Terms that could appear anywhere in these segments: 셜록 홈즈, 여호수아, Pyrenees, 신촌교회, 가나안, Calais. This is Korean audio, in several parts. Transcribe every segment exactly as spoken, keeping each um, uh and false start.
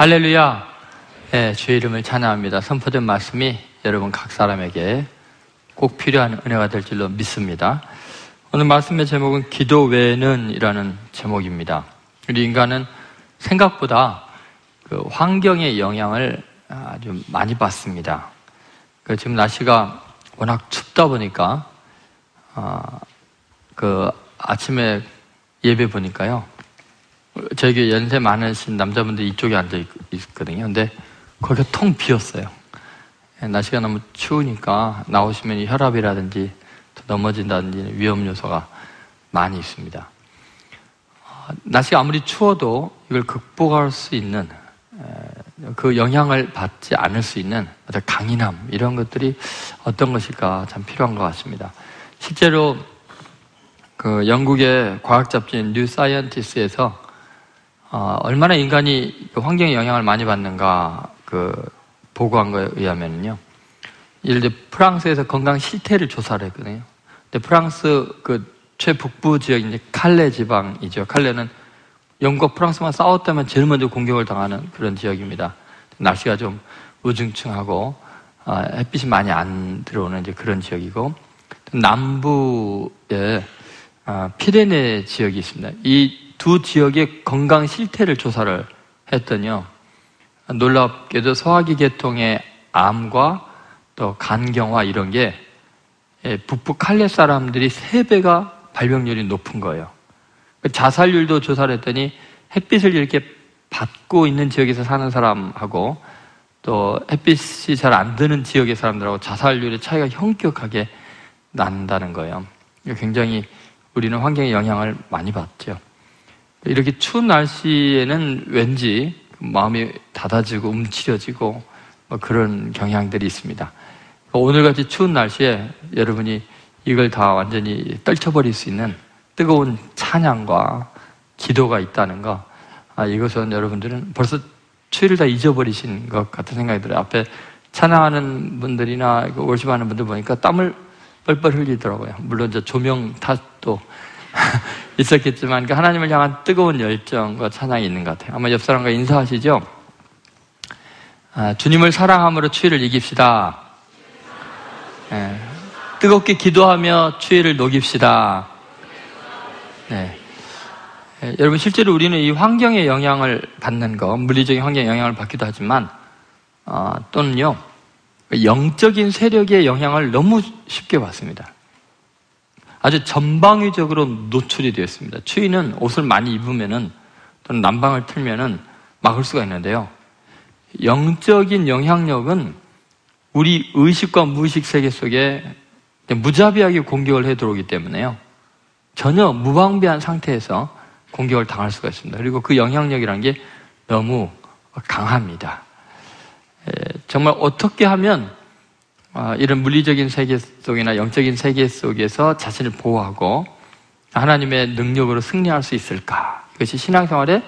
할렐루야. 예, 주의 이름을 찬양합니다. 선포된 말씀이 여러분 각 사람에게 꼭 필요한 은혜가 될 줄로 믿습니다. 오늘 말씀의 제목은 기도 외에는 이라는 제목입니다. 우리 인간은 생각보다 그 환경의 영향을 아주 많이 받습니다. 그 지금 날씨가 워낙 춥다 보니까 아, 그 아침에 예배 보니까요, 저에게 연세 많으신 남자분들이 이쪽에 앉아있거든요. 근데 거기가 텅 비었어요. 날씨가 너무 추우니까 나오시면 혈압이라든지 또 넘어진다든지 위험 요소가 많이 있습니다. 날씨가 아무리 추워도 이걸 극복할 수 있는, 그 영향을 받지 않을 수 있는 어떤 강인함, 이런 것들이 어떤 것일까 참 필요한 것 같습니다. 실제로 그 영국의 과학 잡지인 뉴 사이언티스트에서 어, 얼마나 인간이 그 환경에 영향을 많이 받는가 그 보고한 거에 의하면요, 예를 들어 프랑스에서 건강 실태를 조사를 했거든요. 근데 프랑스 그 최북부 지역 이제 칼레 지방이죠. 칼레는 영국과 프랑스만 싸웠다면 제일 먼저 공격을 당하는 그런 지역입니다. 날씨가 좀 우중충하고 어, 햇빛이 많이 안 들어오는 이제 그런 지역이고, 남부에 어, 피레네 지역이 있습니다. 이 두 지역의 건강 실태를 조사를 했더니요, 놀랍게도 소화기 계통의 암과 또 간경화 이런 게 북부 칼레 사람들이 세 배가 발병률이 높은 거예요. 자살률도 조사를 했더니 햇빛을 이렇게 받고 있는 지역에서 사는 사람하고 또 햇빛이 잘 안 드는 지역의 사람들하고 자살률의 차이가 현격하게 난다는 거예요. 굉장히 우리는 환경에 영향을 많이 받죠. 이렇게 추운 날씨에는 왠지 마음이 닫아지고 움츠려지고 뭐 그런 경향들이 있습니다. 오늘같이 추운 날씨에 여러분이 이걸 다 완전히 떨쳐버릴 수 있는 뜨거운 찬양과 기도가 있다는 거, 아, 이것은 여러분들은 벌써 추위를 다 잊어버리신 것 같은 생각이 들어요. 앞에 찬양하는 분들이나 월십하는 분들 보니까 땀을 뻘뻘 흘리더라고요. 물론 저 조명 탓도 있었겠지만 그 하나님을 향한 뜨거운 열정과 찬양이 있는 것 같아요. 아마 옆 사람과 인사하시죠? 아, 주님을 사랑함으로 추위를 이깁시다. 네. 뜨겁게 기도하며 추위를 녹입시다. 네. 네. 여러분, 실제로 우리는 이 환경의 영향을 받는 것, 물리적인 환경의 영향을 받기도 하지만 어, 또는요 영적인 세력의 영향을 너무 쉽게 받습니다. 아주 전방위적으로 노출이 되었습니다. 추위는 옷을 많이 입으면은 또는 난방을 틀면은 막을 수가 있는데요, 영적인 영향력은 우리 의식과 무의식 세계 속에 무자비하게 공격을 해 들어오기 때문에요, 전혀 무방비한 상태에서 공격을 당할 수가 있습니다. 그리고 그 영향력이란 게 너무 강합니다. 정말 어떻게 하면 아, 이런 물리적인 세계 속이나 영적인 세계 속에서 자신을 보호하고 하나님의 능력으로 승리할 수 있을까? 이것이 신앙생활의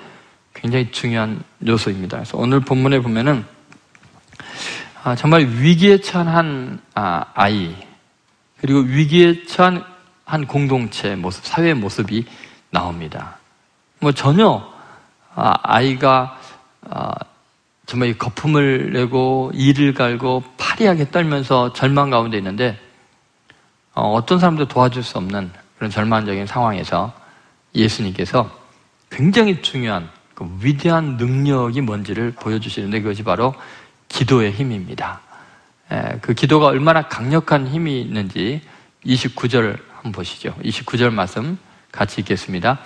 굉장히 중요한 요소입니다. 그래서 오늘 본문에 보면은 아, 정말 위기에 처한 한 아, 아이, 그리고 위기에 처한 한 공동체의 모습, 사회의 모습이 나옵니다. 뭐 전혀 아, 아이가 아, 정말 이 거품을 내고 이를 갈고 파리하게 떨면서 절망 가운데 있는데 어, 어떤 사람도 도와줄 수 없는 그런 절망적인 상황에서 예수님께서 굉장히 중요한 그 위대한 능력이 뭔지를 보여주시는데, 그것이 바로 기도의 힘입니다. 에, 그 기도가 얼마나 강력한 힘이 있는지 이십구 절 한번 보시죠. 이십구 절 말씀 같이 읽겠습니다.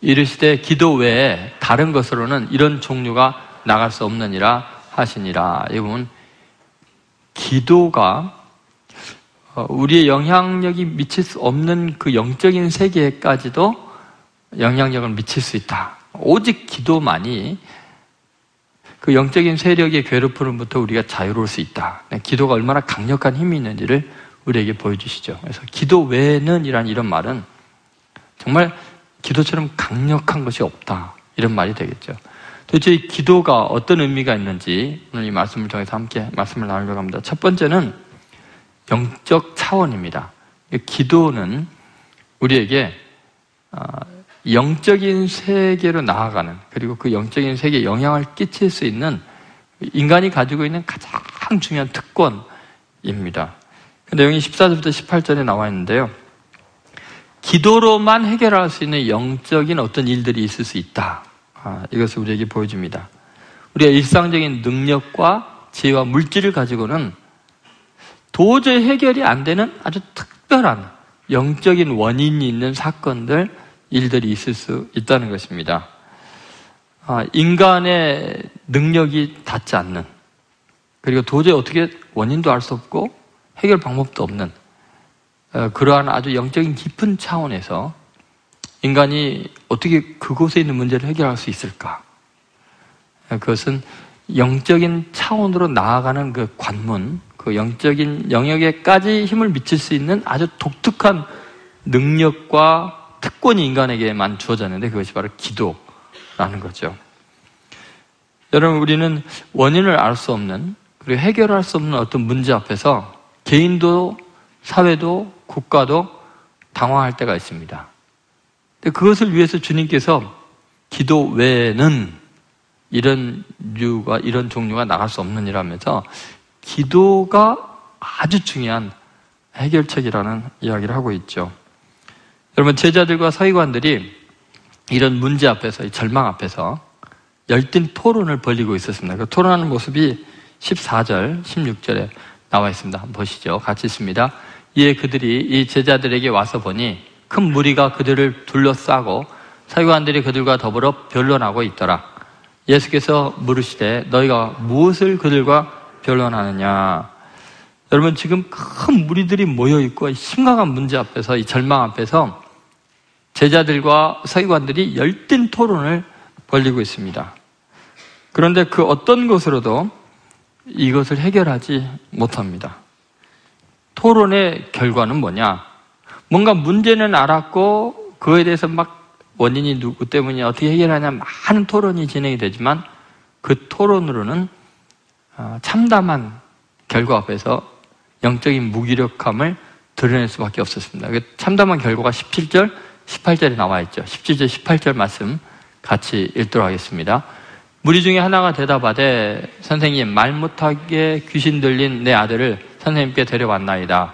이르시되 기도 외에 다른 것으로는 이런 종류가 나갈 수 없느니라 하시니라. 이 부분, 기도가 우리의 영향력이 미칠 수 없는 그 영적인 세계까지도 영향력을 미칠 수 있다. 오직 기도만이 그 영적인 세력의 괴롭힘으로부터 우리가 자유로울 수 있다. 기도가 얼마나 강력한 힘이 있는지를 우리에게 보여주시죠. 그래서 기도 외에는 이란 이런 말은 정말 기도처럼 강력한 것이 없다, 이런 말이 되겠죠. 도대체 이 기도가 어떤 의미가 있는지 오늘 이 말씀을 통해서 함께 말씀을 나누려고 합니다. 첫 번째는 영적 차원입니다. 기도는 우리에게 영적인 세계로 나아가는, 그리고 그 영적인 세계에 영향을 끼칠 수 있는 인간이 가지고 있는 가장 중요한 특권입니다. 그 내용이 십사 절부터 십팔 절에 나와 있는데요. 기도로만 해결할 수 있는 영적인 어떤 일들이 있을 수 있다. 아, 이것을 우리에게 보여줍니다. 우리가 일상적인 능력과 지혜와 물질을 가지고는 도저히 해결이 안 되는 아주 특별한 영적인 원인이 있는 사건들, 일들이 있을 수 있다는 것입니다. 아, 인간의 능력이 닿지 않는, 그리고 도저히 어떻게 원인도 알 수 없고 해결 방법도 없는 어, 그러한 아주 영적인 깊은 차원에서 인간이 어떻게 그곳에 있는 문제를 해결할 수 있을까? 그것은 영적인 차원으로 나아가는 그 관문, 그 영적인 영역에까지 힘을 미칠 수 있는 아주 독특한 능력과 특권이 인간에게만 주어졌는데 그것이 바로 기도라는 거죠. 여러분, 우리는 원인을 알 수 없는, 그리고 해결할 수 없는 어떤 문제 앞에서 개인도 사회도 국가도 당황할 때가 있습니다. 근데 그것을 위해서 주님께서 기도 외에는 이런 류가, 이런 종류가 나갈 수 없는 일하면서 기도가 아주 중요한 해결책이라는 이야기를 하고 있죠. 여러분, 제자들과 서기관들이 이런 문제 앞에서, 이 절망 앞에서 열띤 토론을 벌이고 있었습니다. 그 토론하는 모습이 십사 절, 십육 절에 나와 있습니다. 한번 보시죠. 같이 있습니다. 이에 그들이 이 제자들에게 와서 보니 큰 무리가 그들을 둘러싸고 서기관들이 그들과 더불어 변론하고 있더라. 예수께서 물으시되 너희가 무엇을 그들과 변론하느냐. 여러분, 지금 큰 무리들이 모여있고 심각한 문제 앞에서, 이 절망 앞에서 제자들과 서기관들이 열띤 토론을 벌이고 있습니다. 그런데 그 어떤 것으로도 이것을 해결하지 못합니다. 토론의 결과는 뭐냐? 뭔가 문제는 알았고 그거에 대해서 막 원인이 누구 때문이냐, 어떻게 해결하냐, 많은 토론이 진행이 되지만 그 토론으로는 참담한 결과 앞에서 영적인 무기력함을 드러낼 수밖에 없었습니다. 그 참담한 결과가 십칠 절, 십팔 절에 나와 있죠. 십칠 절, 십팔 절 말씀 같이 읽도록 하겠습니다. 무리 중에 하나가 대답하되 선생님, 말 못하게 귀신 들린 내 아들을 선생님께 데려왔나이다.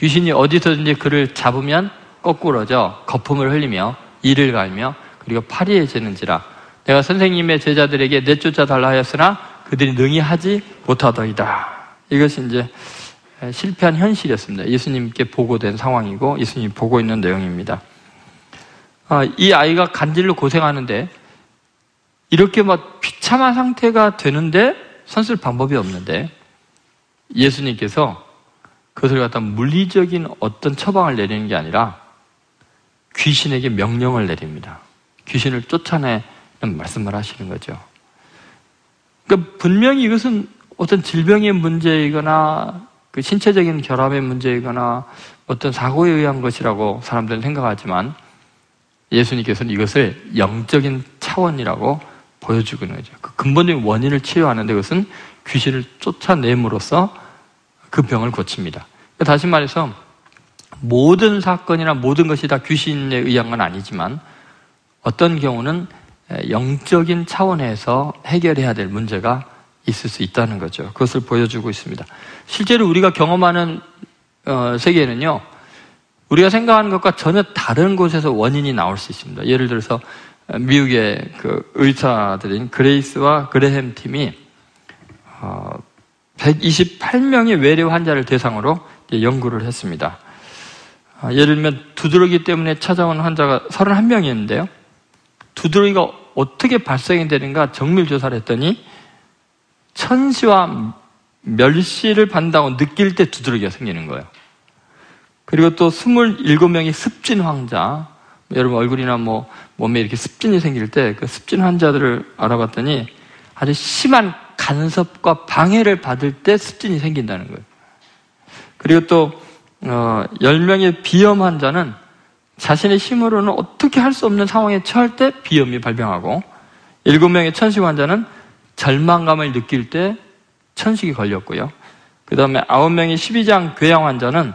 귀신이 어디서든지 그를 잡으면 거꾸러져 거품을 흘리며 이를 갈며 그리고 파리해지는지라. 내가 선생님의 제자들에게 내쫓아 달라 하였으나 그들이 능히 하지 못하더이다. 이것이 이제 실패한 현실이었습니다. 예수님께 보고된 상황이고 예수님이 보고 있는 내용입니다. 아, 이 아이가 간질로 고생하는데, 이렇게 막 비참한 상태가 되는데 선술 방법이 없는데 예수님께서 그것을 갖다 물리적인 어떤 처방을 내리는 게 아니라 귀신에게 명령을 내립니다. 귀신을 쫓아내는 말씀을 하시는 거죠. 그러니까 분명히 이것은 어떤 질병의 문제이거나 그 신체적인 결함의 문제이거나 어떤 사고에 의한 것이라고 사람들은 생각하지만 예수님께서는 이것을 영적인 차원이라고 보여주고 있는 거죠. 그 근본적인 원인을 치료하는데 그것은 귀신을 쫓아냄으로써 그 병을 고칩니다. 그러니까 다시 말해서 모든 사건이나 모든 것이 다 귀신에 의한 건 아니지만 어떤 경우는 영적인 차원에서 해결해야 될 문제가 있을 수 있다는 거죠. 그것을 보여주고 있습니다. 실제로 우리가 경험하는 세계는요, 우리가 생각하는 것과 전혀 다른 곳에서 원인이 나올 수 있습니다. 예를 들어서 미국의 그 의사들인 그레이스와 그레햄 팀이 백이십팔 명의 외래 환자를 대상으로 연구를 했습니다. 예를 들면 두드러기 때문에 찾아온 환자가 삼십일 명이었는데요. 두드러기가 어떻게 발생이 되는가 정밀 조사를 했더니 천시와 멸시를 받는다고 느낄 때 두드러기가 생기는 거예요. 그리고 또 이십칠 명의 습진 환자, 여러분 얼굴이나 뭐 몸에 이렇게 습진이 생길 때 그 습진 환자들을 알아봤더니 아주 심한 간섭과 방해를 받을 때 습진이 생긴다는 거예요. 그리고 또 어, 열 명의 비염 환자는 자신의 힘으로는 어떻게 할 수 없는 상황에 처할 때 비염이 발병하고, 일곱 명의 천식 환자는 절망감을 느낄 때 천식이 걸렸고요. 그 다음에 아홉 명의 십이 장 궤양 환자는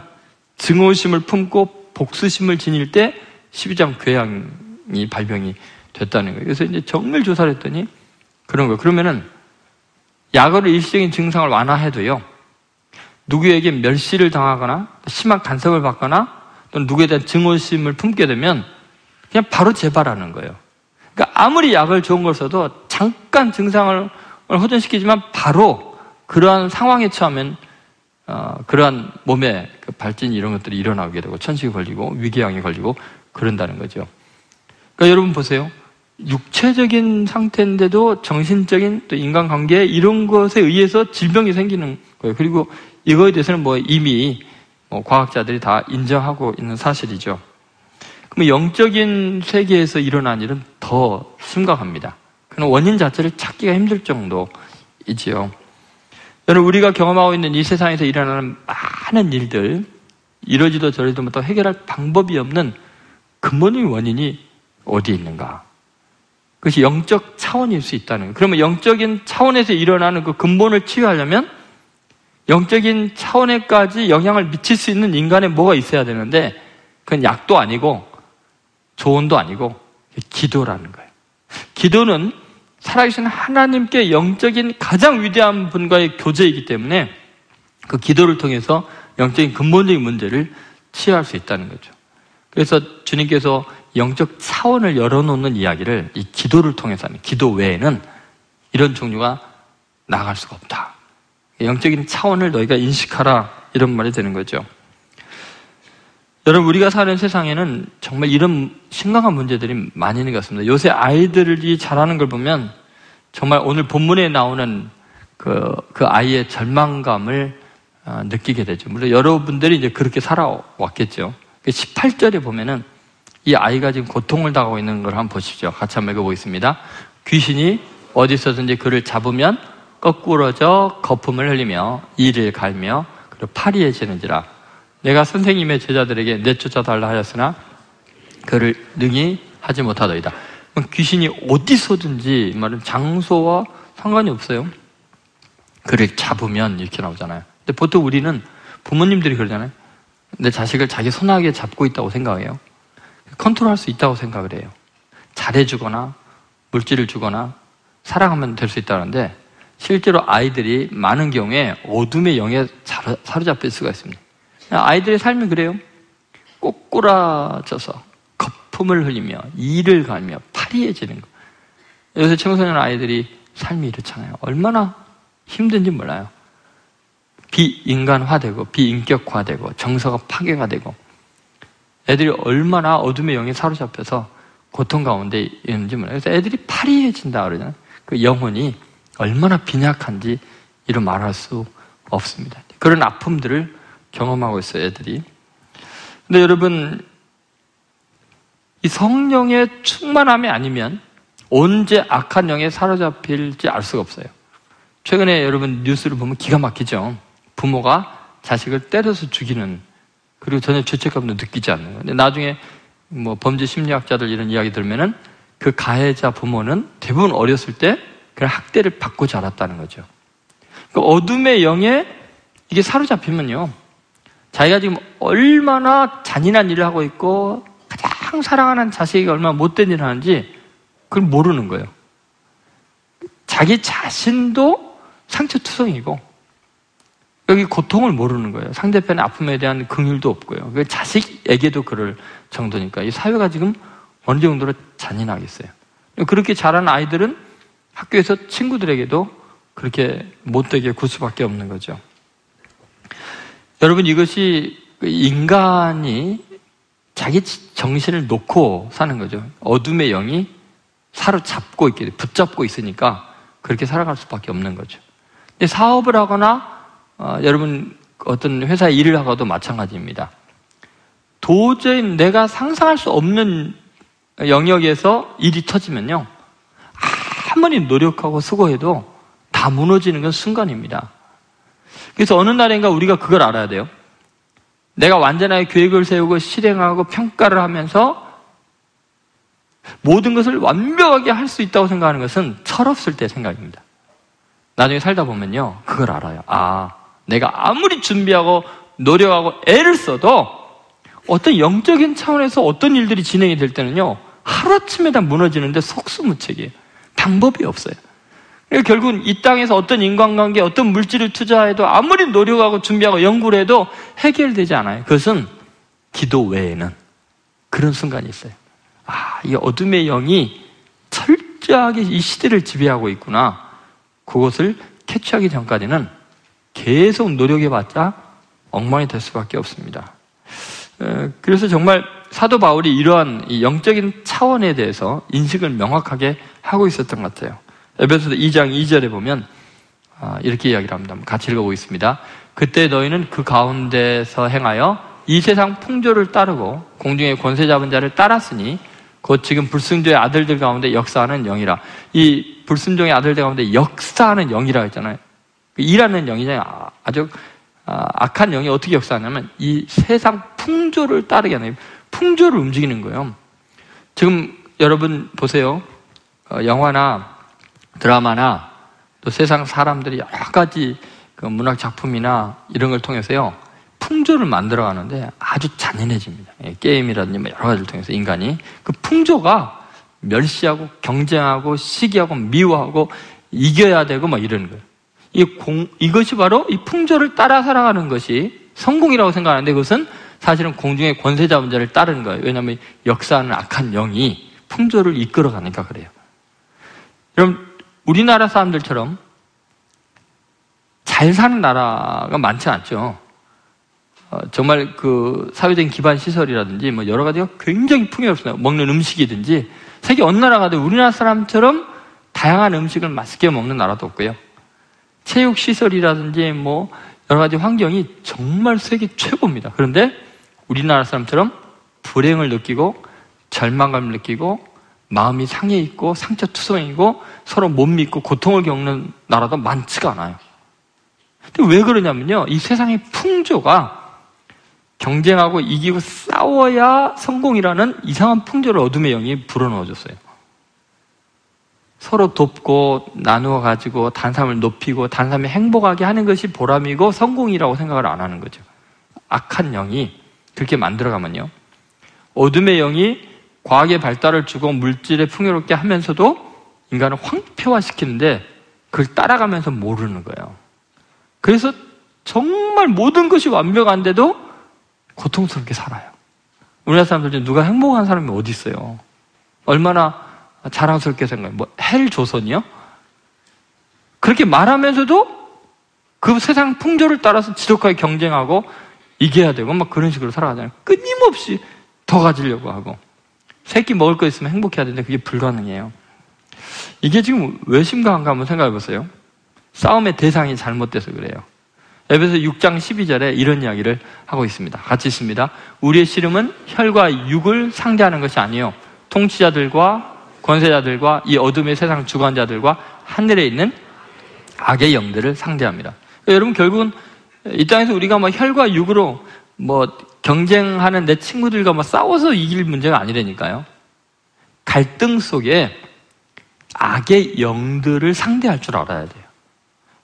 증오심을 품고 복수심을 지닐 때 십이 장 궤양 이 발병이 됐다는 거예요. 그래서 이제 정밀 조사를 했더니 그런 거예요. 그러면은 약으로 일시적인 증상을 완화해도요, 누구에게 멸시를 당하거나 심한 간섭을 받거나 또는 누구에 대한 증오심을 품게 되면 그냥 바로 재발하는 거예요. 그러니까 아무리 약을 좋은 걸 써도 잠깐 증상을 호전시키지만 바로 그러한 상황에 처하면 어, 그러한 몸의 그 발진 이런 것들이 일어나게 되고 천식이 걸리고 위궤양이 걸리고 그런다는 거죠. 그러니까 여러분 보세요. 육체적인 상태인데도 정신적인 또 인간관계 이런 것에 의해서 질병이 생기는 거예요. 그리고 이거에 대해서는 뭐 이미 뭐 과학자들이 다 인정하고 있는 사실이죠. 그럼 영적인 세계에서 일어난 일은 더 심각합니다. 그럼 원인 자체를 찾기가 힘들 정도이지요. 여러분, 우리가 경험하고 있는 이 세상에서 일어나는 많은 일들, 이러지도 저러지도 못하고 해결할 방법이 없는 근본의 원인이 어디에 있는가? 그것이 영적 차원일 수 있다는 거예요. 그러면 영적인 차원에서 일어나는 그 근본을 치유하려면 영적인 차원에까지 영향을 미칠 수 있는 인간에 뭐가 있어야 되는데, 그건 약도 아니고 조언도 아니고 기도라는 거예요. 기도는 살아계신 하나님께 영적인 가장 위대한 분과의 교제이기 때문에 그 기도를 통해서 영적인 근본적인 문제를 치유할 수 있다는 거죠. 그래서 주님께서 영적 차원을 열어놓는 이야기를 이 기도를 통해서 하는, 기도 외에는 이런 종류가 나아갈 수가 없다. 영적인 차원을 너희가 인식하라, 이런 말이 되는 거죠. 여러분, 우리가 사는 세상에는 정말 이런 심각한 문제들이 많이 있는 것 같습니다. 요새 아이들이 자라는 걸 보면 정말 오늘 본문에 나오는 그, 그 아이의 절망감을 아, 느끼게 되죠. 물론 여러분들이 이제 그렇게 살아왔겠죠. 십팔 절에 보면은 이 아이가 지금 고통을 당하고 있는 걸 한번 보십시오. 같이 한번 읽어보겠습니다. 귀신이 어디서든지 그를 잡으면 거꾸러져 거품을 흘리며 이를 갈며 그리고 파리에 재는지라. 내가 선생님의 제자들에게 내쫓아달라 하였으나 그를 능히 하지 못하더이다. 귀신이 어디서든지, 이 말은 장소와 상관이 없어요. 그를 잡으면 이렇게 나오잖아요. 근데 보통 우리는 부모님들이 그러잖아요. 내 자식을 자기 손아귀에 잡고 있다고 생각해요. 컨트롤할 수 있다고 생각을 해요. 잘해주거나 물질을 주거나 사랑하면 될 수 있다는데, 실제로 아이들이 많은 경우에 어둠의 영에 사로잡힐 수가 있습니다. 아이들의 삶이 그래요. 꼬꾸라져서 거품을 흘리며 이를 갈며 파리해지는 거. 요새 청소년 아이들이 삶이 이렇잖아요. 얼마나 힘든지 몰라요. 비인간화되고 비인격화되고 정서가 파괴가 되고, 애들이 얼마나 어둠의 영에 사로잡혀서 고통 가운데 있는지 몰라요. 그래서 애들이 파리해진다 그러잖아요. 그 영혼이 얼마나 빈약한지 이런 말할 수 없습니다. 그런 아픔들을 경험하고 있어요, 애들이. 근데 여러분, 이 성령의 충만함이 아니면 언제 악한 영에 사로잡힐지 알 수가 없어요. 최근에 여러분 뉴스를 보면 기가 막히죠. 부모가 자식을 때려서 죽이는, 그리고 전혀 죄책감도 느끼지 않는 거예요. 근데 나중에 뭐 범죄 심리학자들 이런 이야기 들으면은 그 가해자 부모는 대부분 어렸을 때 그런 학대를 받고 자랐다는 거죠. 그러니까 어둠의 영에 이게 사로잡히면요, 자기가 지금 얼마나 잔인한 일을 하고 있고 가장 사랑하는 자식이 얼마나 못된 일을 하는지 그걸 모르는 거예요. 자기 자신도 상처투성이고 여기 고통을 모르는 거예요. 상대편의 아픔에 대한 긍휼도 없고요. 자식에게도 그럴 정도니까 이 사회가 지금 어느 정도로 잔인하겠어요. 그렇게 자란 아이들은 학교에서 친구들에게도 그렇게 못되게 굴 수밖에 없는 거죠. 여러분, 이것이 인간이 자기 정신을 놓고 사는 거죠. 어둠의 영이 사로잡고 있게, 붙잡고 있으니까 그렇게 살아갈 수밖에 없는 거죠. 근데 사업을 하거나 어, 여러분 어떤 회사에 일을 하고도 마찬가지입니다. 도저히 내가 상상할 수 없는 영역에서 일이 터지면요, 아무리 노력하고 수고해도 다 무너지는 건 순간입니다. 그래서 어느 날인가 우리가 그걸 알아야 돼요. 내가 완전하게 계획을 세우고 실행하고 평가를 하면서 모든 것을 완벽하게 할 수 있다고 생각하는 것은 철없을 때 생각입니다. 나중에 살다 보면요, 그걸 알아요. 아, 내가 아무리 준비하고 노력하고 애를 써도 어떤 영적인 차원에서 어떤 일들이 진행이 될 때는요, 하루아침에 다 무너지는데 속수무책이에요. 방법이 없어요. 그러니까 결국은 이 땅에서 어떤 인간관계, 어떤 물질을 투자해도 아무리 노력하고 준비하고 연구를 해도 해결되지 않아요. 그것은 기도 외에는 그런 순간이 있어요. 아, 이 어둠의 영이 철저하게 이 시대를 지배하고 있구나. 그것을 캐치하기 전까지는 계속 노력해봤자 엉망이 될 수밖에 없습니다. 그래서 정말 사도 바울이 이러한 이 영적인 차원에 대해서 인식을 명확하게 하고 있었던 것 같아요. 에베소서 이 장 이 절에 보면 이렇게 이야기를 합니다. 같이 읽어보겠습니다. 그때 너희는 그 가운데서 행하여 이 세상 풍조를 따르고 공중의 권세 잡은 자를 따랐으니 곧 지금 불순종의 아들들 가운데 역사하는 영이라. 이 불순종의 아들들 가운데 역사하는 영이라 했잖아요. 일하는 영이잖아요. 아주 악한 영이 어떻게 역사하냐면 이 세상 풍조를 따르게 하는 풍조를 움직이는 거예요. 지금 여러분 보세요. 영화나 드라마나 또 세상 사람들이 여러 가지 문학 작품이나 이런 걸 통해서요. 풍조를 만들어가는데 아주 잔인해집니다. 게임이라든지 여러 가지를 통해서 인간이 그 풍조가 멸시하고 경쟁하고 시기하고 미워하고 이겨야 되고 막 이러는 거예요. 이 공, 이것이 바로 이 풍조를 따라 살아가는 것이 성공이라고 생각하는데 그것은 사실은 공중의 권세 잡은 자를 따르는 거예요. 왜냐하면 역사하는 악한 영이 풍조를 이끌어가니까 그래요. 여러분 우리나라 사람들처럼 잘 사는 나라가 많지 않죠. 어, 정말 그 사회적인 기반 시설이라든지 뭐 여러 가지가 굉장히 풍요롭습니다. 먹는 음식이든지 세계 어느 나라 가도 우리나라 사람처럼 다양한 음식을 맛있게 먹는 나라도 없고요. 체육 시설이라든지 뭐 여러 가지 환경이 정말 세계 최고입니다. 그런데 우리나라 사람처럼 불행을 느끼고 절망감을 느끼고 마음이 상해 있고 상처투성이고 서로 못 믿고 고통을 겪는 나라도 많지가 않아요. 근데 왜 그러냐면요. 이 세상의 풍조가 경쟁하고 이기고 싸워야 성공이라는 이상한 풍조를 어둠의 영이 불어넣어줬어요. 서로 돕고 나누어 가지고 다른 사람을 높이고 다른 사람이 행복하게 하는 것이 보람이고 성공이라고 생각을 안 하는 거죠. 악한 영이 그렇게 만들어가면요. 어둠의 영이 과학의 발달을 주고 물질에 풍요롭게 하면서도 인간을 황폐화시키는데 그걸 따라가면서 모르는 거예요. 그래서 정말 모든 것이 완벽한데도 고통스럽게 살아요. 우리나라 사람들 중에 누가 행복한 사람이 어디 있어요? 얼마나 자랑스럽게 생각해요. 뭐 헬조선이요? 그렇게 말하면서도 그 세상 풍조를 따라서 지독하게 경쟁하고 이겨야 되고 막 그런 식으로 살아가잖아요. 끊임없이 더 가지려고 하고 새끼 먹을 거 있으면 행복해야 되는데 그게 불가능해요. 이게 지금 왜 심각한가 한번 생각해 보세요. 싸움의 대상이 잘못돼서 그래요. 에베소 육 장 십이 절에 이런 이야기를 하고 있습니다. 같이 있습니다. 우리의 씨름은 혈과 육을 상대하는 것이 아니요 통치자들과 권세자들과 이 어둠의 세상 주관자들과 하늘에 있는 악의 영들을 상대합니다. 그러니까 여러분 결국은 이 땅에서 우리가 뭐 혈과 육으로 뭐 경쟁하는 내 친구들과 뭐 싸워서 이길 문제가 아니라니까요. 갈등 속에 악의 영들을 상대할 줄 알아야 돼요.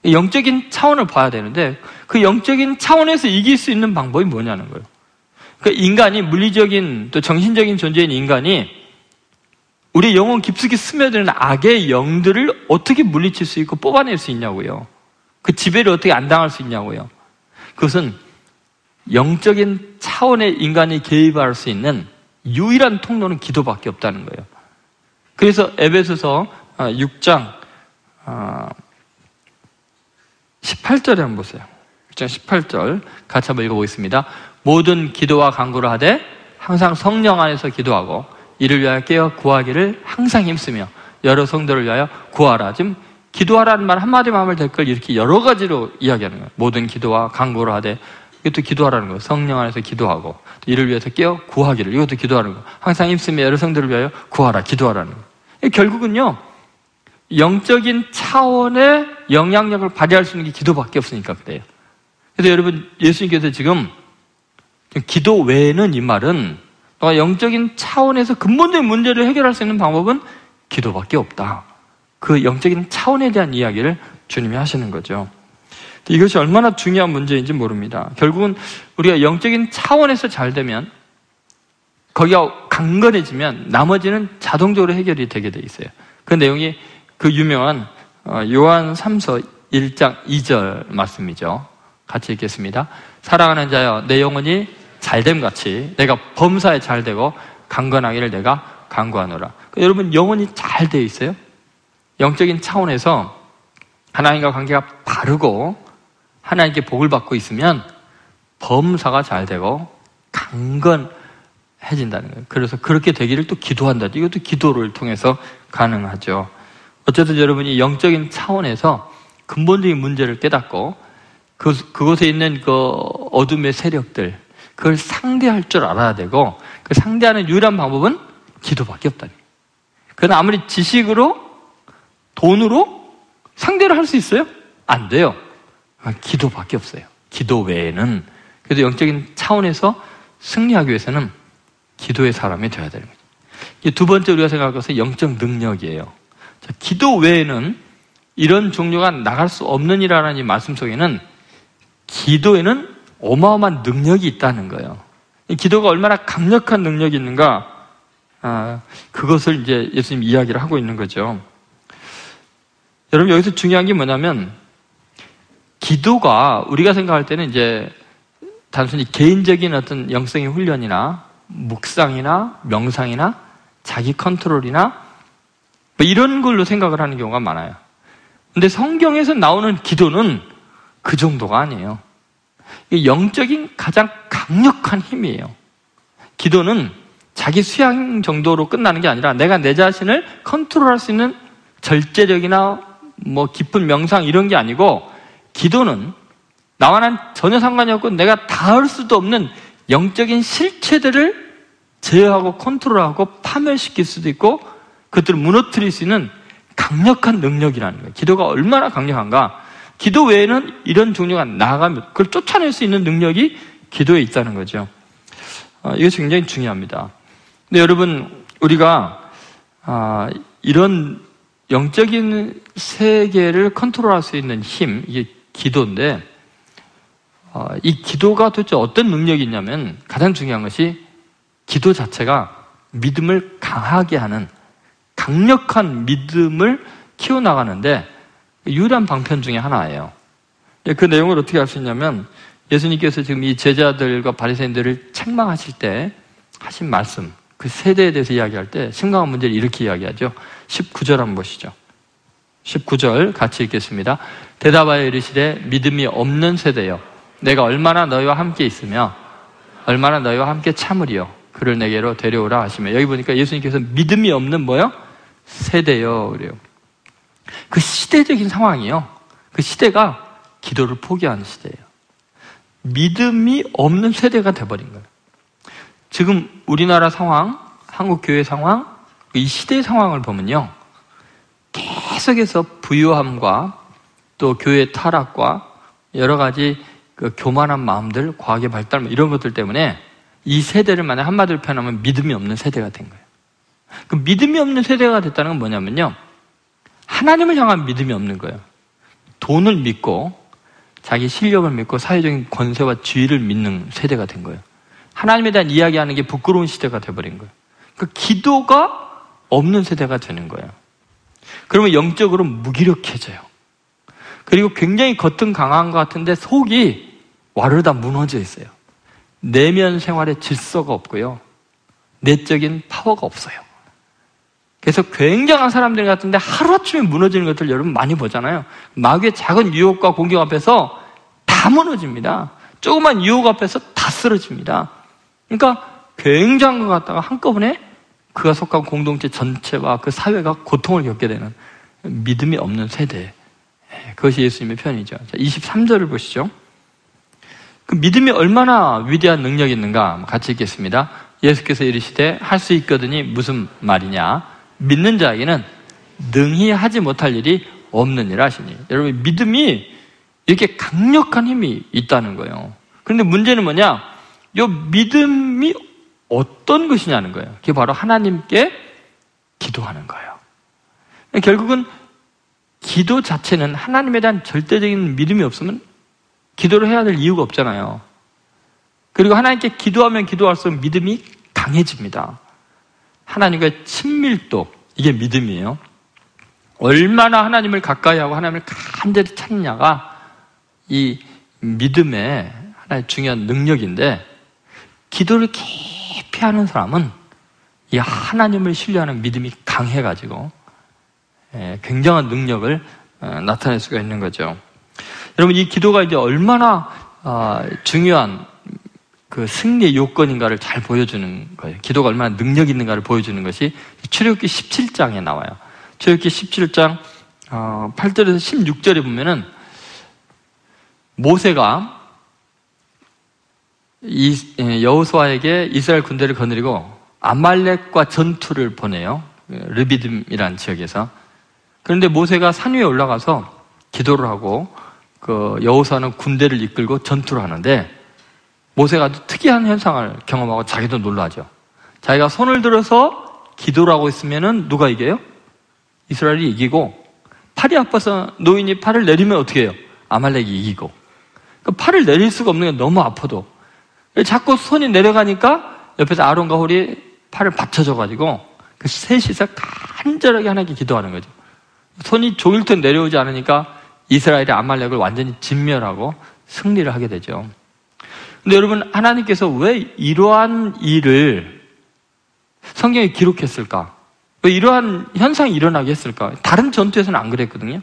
영적인 차원을 봐야 되는데 그 영적인 차원에서 이길 수 있는 방법이 뭐냐는 거예요. 그러니까 인간이 물리적인 또 정신적인 존재인 인간이 우리 영혼 깊숙이 스며드는 악의 영들을 어떻게 물리칠 수 있고 뽑아낼 수 있냐고요. 그 지배를 어떻게 안 당할 수 있냐고요. 그것은 영적인 차원의 인간이 개입할 수 있는 유일한 통로는 기도밖에 없다는 거예요. 그래서 에베소서 육 장 십팔 절에 한번 보세요. 육 장 십팔 절 같이 한번 읽어보겠습니다. 모든 기도와 간구를 하되 항상 성령 안에서 기도하고 이를 위하여 깨어 구하기를 항상 힘쓰며 여러 성도를 위하여 구하라. 지금 기도하라는 말 한마디만 하면 될 걸 이렇게 여러 가지로 이야기하는 거예요. 모든 기도와 간구를 하되 이것도 기도하라는 거예요. 성령 안에서 기도하고 이를 위해서 깨어 구하기를 이것도 기도하는 거예요. 항상 힘쓰며 여러 성도를 위하여 구하라. 기도하라는 거예요. 결국은요. 영적인 차원의 영향력을 발휘할 수 있는 게 기도밖에 없으니까 그래요. 그래서 여러분 예수님께서 지금 기도 외에는 이 말은 너가 영적인 차원에서 근본적인 문제를 해결할 수 있는 방법은 기도밖에 없다. 그 영적인 차원에 대한 이야기를 주님이 하시는 거죠. 이것이 얼마나 중요한 문제인지 모릅니다. 결국은 우리가 영적인 차원에서 잘 되면 거기가 강건해지면 나머지는 자동적으로 해결이 되게 돼 있어요. 그 내용이 그 유명한 요한 삼서 일장 이절 말씀이죠. 같이 읽겠습니다. 사랑하는 자여, 내 영혼이 잘됨같이 내가 범사에 잘되고 강건하기를 내가 간구하노라. 여러분, 영혼이 잘 되어 있어요. 영적인 차원에서 하나님과 관계가 바르고 하나님께 복을 받고 있으면 범사가 잘 되고 강건해진다는 거예요. 그래서 그렇게 되기를 또 기도한다. 이것도 기도를 통해서 가능하죠. 어쨌든 여러분이 영적인 차원에서 근본적인 문제를 깨닫고 그, 그곳에 있는 그 어둠의 세력들, 그걸 상대할 줄 알아야 되고, 그 상대하는 유일한 방법은 기도밖에 없다니. 그건 아무리 지식으로, 돈으로 상대를 할 수 있어요? 안 돼요. 기도밖에 없어요. 기도 외에는. 그래도 영적인 차원에서 승리하기 위해서는 기도의 사람이 되어야 되는 거죠. 두 번째 우리가 생각할 것은 영적 능력이에요. 자, 기도 외에는 이런 종류가 나갈 수 없는 일이라는 이 말씀 속에는 기도에는 어마어마한 능력이 있다는 거예요. 기도가 얼마나 강력한 능력이 있는가, 아, 그것을 이제 예수님 이야기를 하고 있는 거죠. 여러분, 여기서 중요한 게 뭐냐면, 기도가 우리가 생각할 때는 이제 단순히 개인적인 어떤 영성의 훈련이나 묵상이나 명상이나 자기 컨트롤이나 뭐 이런 걸로 생각을 하는 경우가 많아요. 근데 성경에서 나오는 기도는 그 정도가 아니에요. 영적인 가장 강력한 힘이에요. 기도는 자기 수양 정도로 끝나는 게 아니라 내가 내 자신을 컨트롤할 수 있는 절제력이나 뭐 깊은 명상 이런 게 아니고, 기도는 나와는 전혀 상관이 없고 내가 닿을 수도 없는 영적인 실체들을 제어하고 컨트롤하고 파멸시킬 수도 있고 그것들을 무너뜨릴 수 있는 강력한 능력이라는 거예요. 기도가 얼마나 강력한가. 기도 외에는 이런 종류가 나아가면 그걸 쫓아낼 수 있는 능력이 기도에 있다는 거죠. 어, 이것이 굉장히 중요합니다. 근데 여러분, 우리가 아, 이런 영적인 세계를 컨트롤할 수 있는 힘, 이게 기도인데, 어, 이 기도가 도대체 어떤 능력이 있냐면, 가장 중요한 것이 기도 자체가 믿음을 강하게 하는, 강력한 믿음을 키워나가는데 유일한 방편 중에 하나예요. 그 내용을 어떻게 알 수 있냐면, 예수님께서 지금 이 제자들과 바리새인들을 책망하실 때 하신 말씀, 그 세대에 대해서 이야기할 때 심각한 문제를 이렇게 이야기하죠. 십구절 한번 보시죠. 십구절 같이 읽겠습니다. 대답하여 이르시되, 믿음이 없는 세대여, 내가 얼마나 너희와 함께 있으며 얼마나 너희와 함께 참으리요. 그를 내게로 데려오라 하시며. 여기 보니까 예수님께서 믿음이 없는 뭐요? 세대여, 그래요. 그 시대적인 상황이요. 그 시대가 기도를 포기하는 시대예요. 믿음이 없는 세대가 돼버린 거예요. 지금 우리나라 상황, 한국 교회 상황, 이 시대의 상황을 보면요, 계속해서 부유함과 또 교회 타락과 여러 가지 그 교만한 마음들, 과학의 발달 이런 것들 때문에 이 세대를 만약 한마디로 표현하면 믿음이 없는 세대가 된 거예요. 그 믿음이 없는 세대가 됐다는 건 뭐냐면요, 하나님을 향한 믿음이 없는 거예요. 돈을 믿고 자기 실력을 믿고 사회적인 권세와 지위를 믿는 세대가 된 거예요. 하나님에 대한 이야기하는 게 부끄러운 시대가 돼버린 거예요. 그러니까 기도가 없는 세대가 되는 거예요. 그러면 영적으로 무기력해져요. 그리고 굉장히 겉은 강한 것 같은데 속이 와르르 무너져 있어요. 내면 생활의 질서가 없고요, 내적인 파워가 없어요. 그래서 굉장한 사람들 같은데 하루아침에 무너지는 것들 여러분 많이 보잖아요. 마귀의 작은 유혹과 공격 앞에서 다 무너집니다. 조그만 유혹 앞에서 다 쓰러집니다. 그러니까 굉장한 것 같다가 한꺼번에 그가 속한 공동체 전체와 그 사회가 고통을 겪게 되는 믿음이 없는 세대. 그것이 예수님의 표현이죠. 자, 이십삼절을 보시죠. 그 믿음이 얼마나 위대한 능력이 있는가 같이 읽겠습니다. 예수께서 이르시되, 할 수 있거든이 무슨 말이냐, 믿는 자에게는 능히 하지 못할 일이 없느니라 하시니. 여러분, 믿음이 이렇게 강력한 힘이 있다는 거예요. 그런데 문제는 뭐냐, 이 믿음이 어떤 것이냐는 거예요. 그게 바로 하나님께 기도하는 거예요. 결국은 기도 자체는 하나님에 대한 절대적인 믿음이 없으면 기도를 해야 될 이유가 없잖아요. 그리고 하나님께 기도하면 기도할수록 믿음이 강해집니다. 하나님과의 친밀도, 이게 믿음이에요. 얼마나 하나님을 가까이하고 하나님을 간절히 찾느냐가 이 믿음의 하나의 중요한 능력인데, 기도를 깊이 하는 사람은 이 하나님을 신뢰하는 믿음이 강해가지고 굉장한 능력을 나타낼 수가 있는 거죠. 여러분, 이 기도가 이제 얼마나 중요한 그 승리의 요건인가를 잘 보여주는 거예요. 기도가 얼마나 능력 있는가를 보여주는 것이 출애굽기 십칠 장에 나와요. 출애굽기 십칠 장 팔 절에서 십육 절에 보면은 모세가 여호수아에게 이스라엘 군대를 거느리고 아말렉과 전투를 보내요. 르비딤이라는 지역에서. 그런데 모세가 산 위에 올라가서 기도를 하고 그 여호수아는 군대를 이끌고 전투를 하는데, 모세가 아주 특이한 현상을 경험하고 자기도 놀라죠. 자기가 손을 들어서 기도를 하고 있으면은 누가 이겨요? 이스라엘이 이기고, 팔이 아파서 노인이 팔을 내리면 어떻게 해요? 아말렉이 이기고. 그러니까 팔을 내릴 수가 없는 게 너무 아파도. 자꾸 손이 내려가니까 옆에서 아론과 홀이 팔을 받쳐줘가지고 그 셋이서 간절하게 하나님께 기도하는 거죠. 손이 종일 듯 내려오지 않으니까 이스라엘이 아말렉을 완전히 진멸하고 승리를 하게 되죠. 근데 여러분, 하나님께서 왜 이러한 일을 성경에 기록했을까? 왜 이러한 현상이 일어나게 했을까? 다른 전투에서는 안 그랬거든요.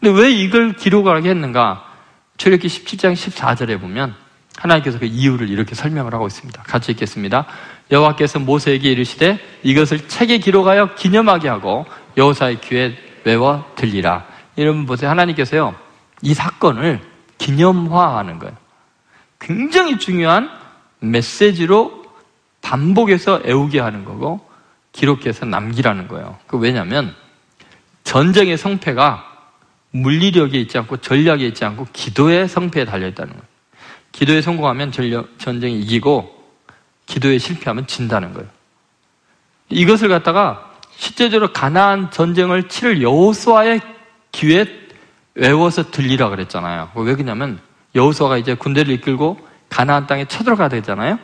근데 왜 이걸 기록하게 했는가? 출애굽기 십칠 장 십사 절에 보면 하나님께서 그 이유를 이렇게 설명을 하고 있습니다. 같이 읽겠습니다. 여호와께서 모세에게 이르시되 이것을 책에 기록하여 기념하게 하고 여호사의 귀에 외워 들리라. 여러분 보세요. 하나님께서요, 이 사건을 기념화하는 거예요. 굉장히 중요한 메시지로 반복해서 애우게 하는 거고 기록해서 남기라는 거예요. 그 왜냐하면 전쟁의 성패가 물리력에 있지 않고 전략에 있지 않고 기도의 성패에 달려있다는 거예요. 기도에 성공하면 전력, 전쟁이 이기고 기도에 실패하면 진다는 거예요. 이것을 갖다가 실제적으로 가나안 전쟁을 치를 여호수아의 귀에 외워서 들리라 그랬잖아요. 왜 그러냐면 여호수아가 이제 군대를 이끌고 가나안 땅에 쳐들어가야 되잖아요.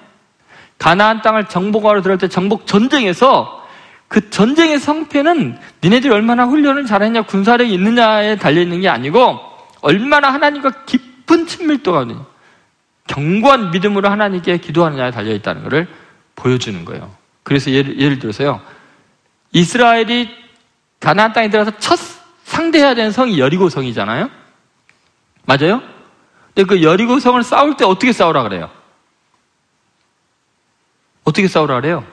가나안 땅을 정복하러 들어갈 때 정복 전쟁에서 그 전쟁의 성패는 니네들이 얼마나 훈련을 잘했냐, 군사력이 있느냐에 달려있는 게 아니고 얼마나 하나님과 깊은 친밀도가 견고한 믿음으로 하나님께 기도하느냐에 달려있다는 것을 보여주는 거예요. 그래서 예를, 예를 들어서요, 이스라엘이 가나안 땅에 들어가서 첫 상대해야 되는 성이 여리고성이잖아요. 맞아요? 근데 그 여리고성을 싸울 때 어떻게 싸우라 그래요? 어떻게 싸우라 그래요?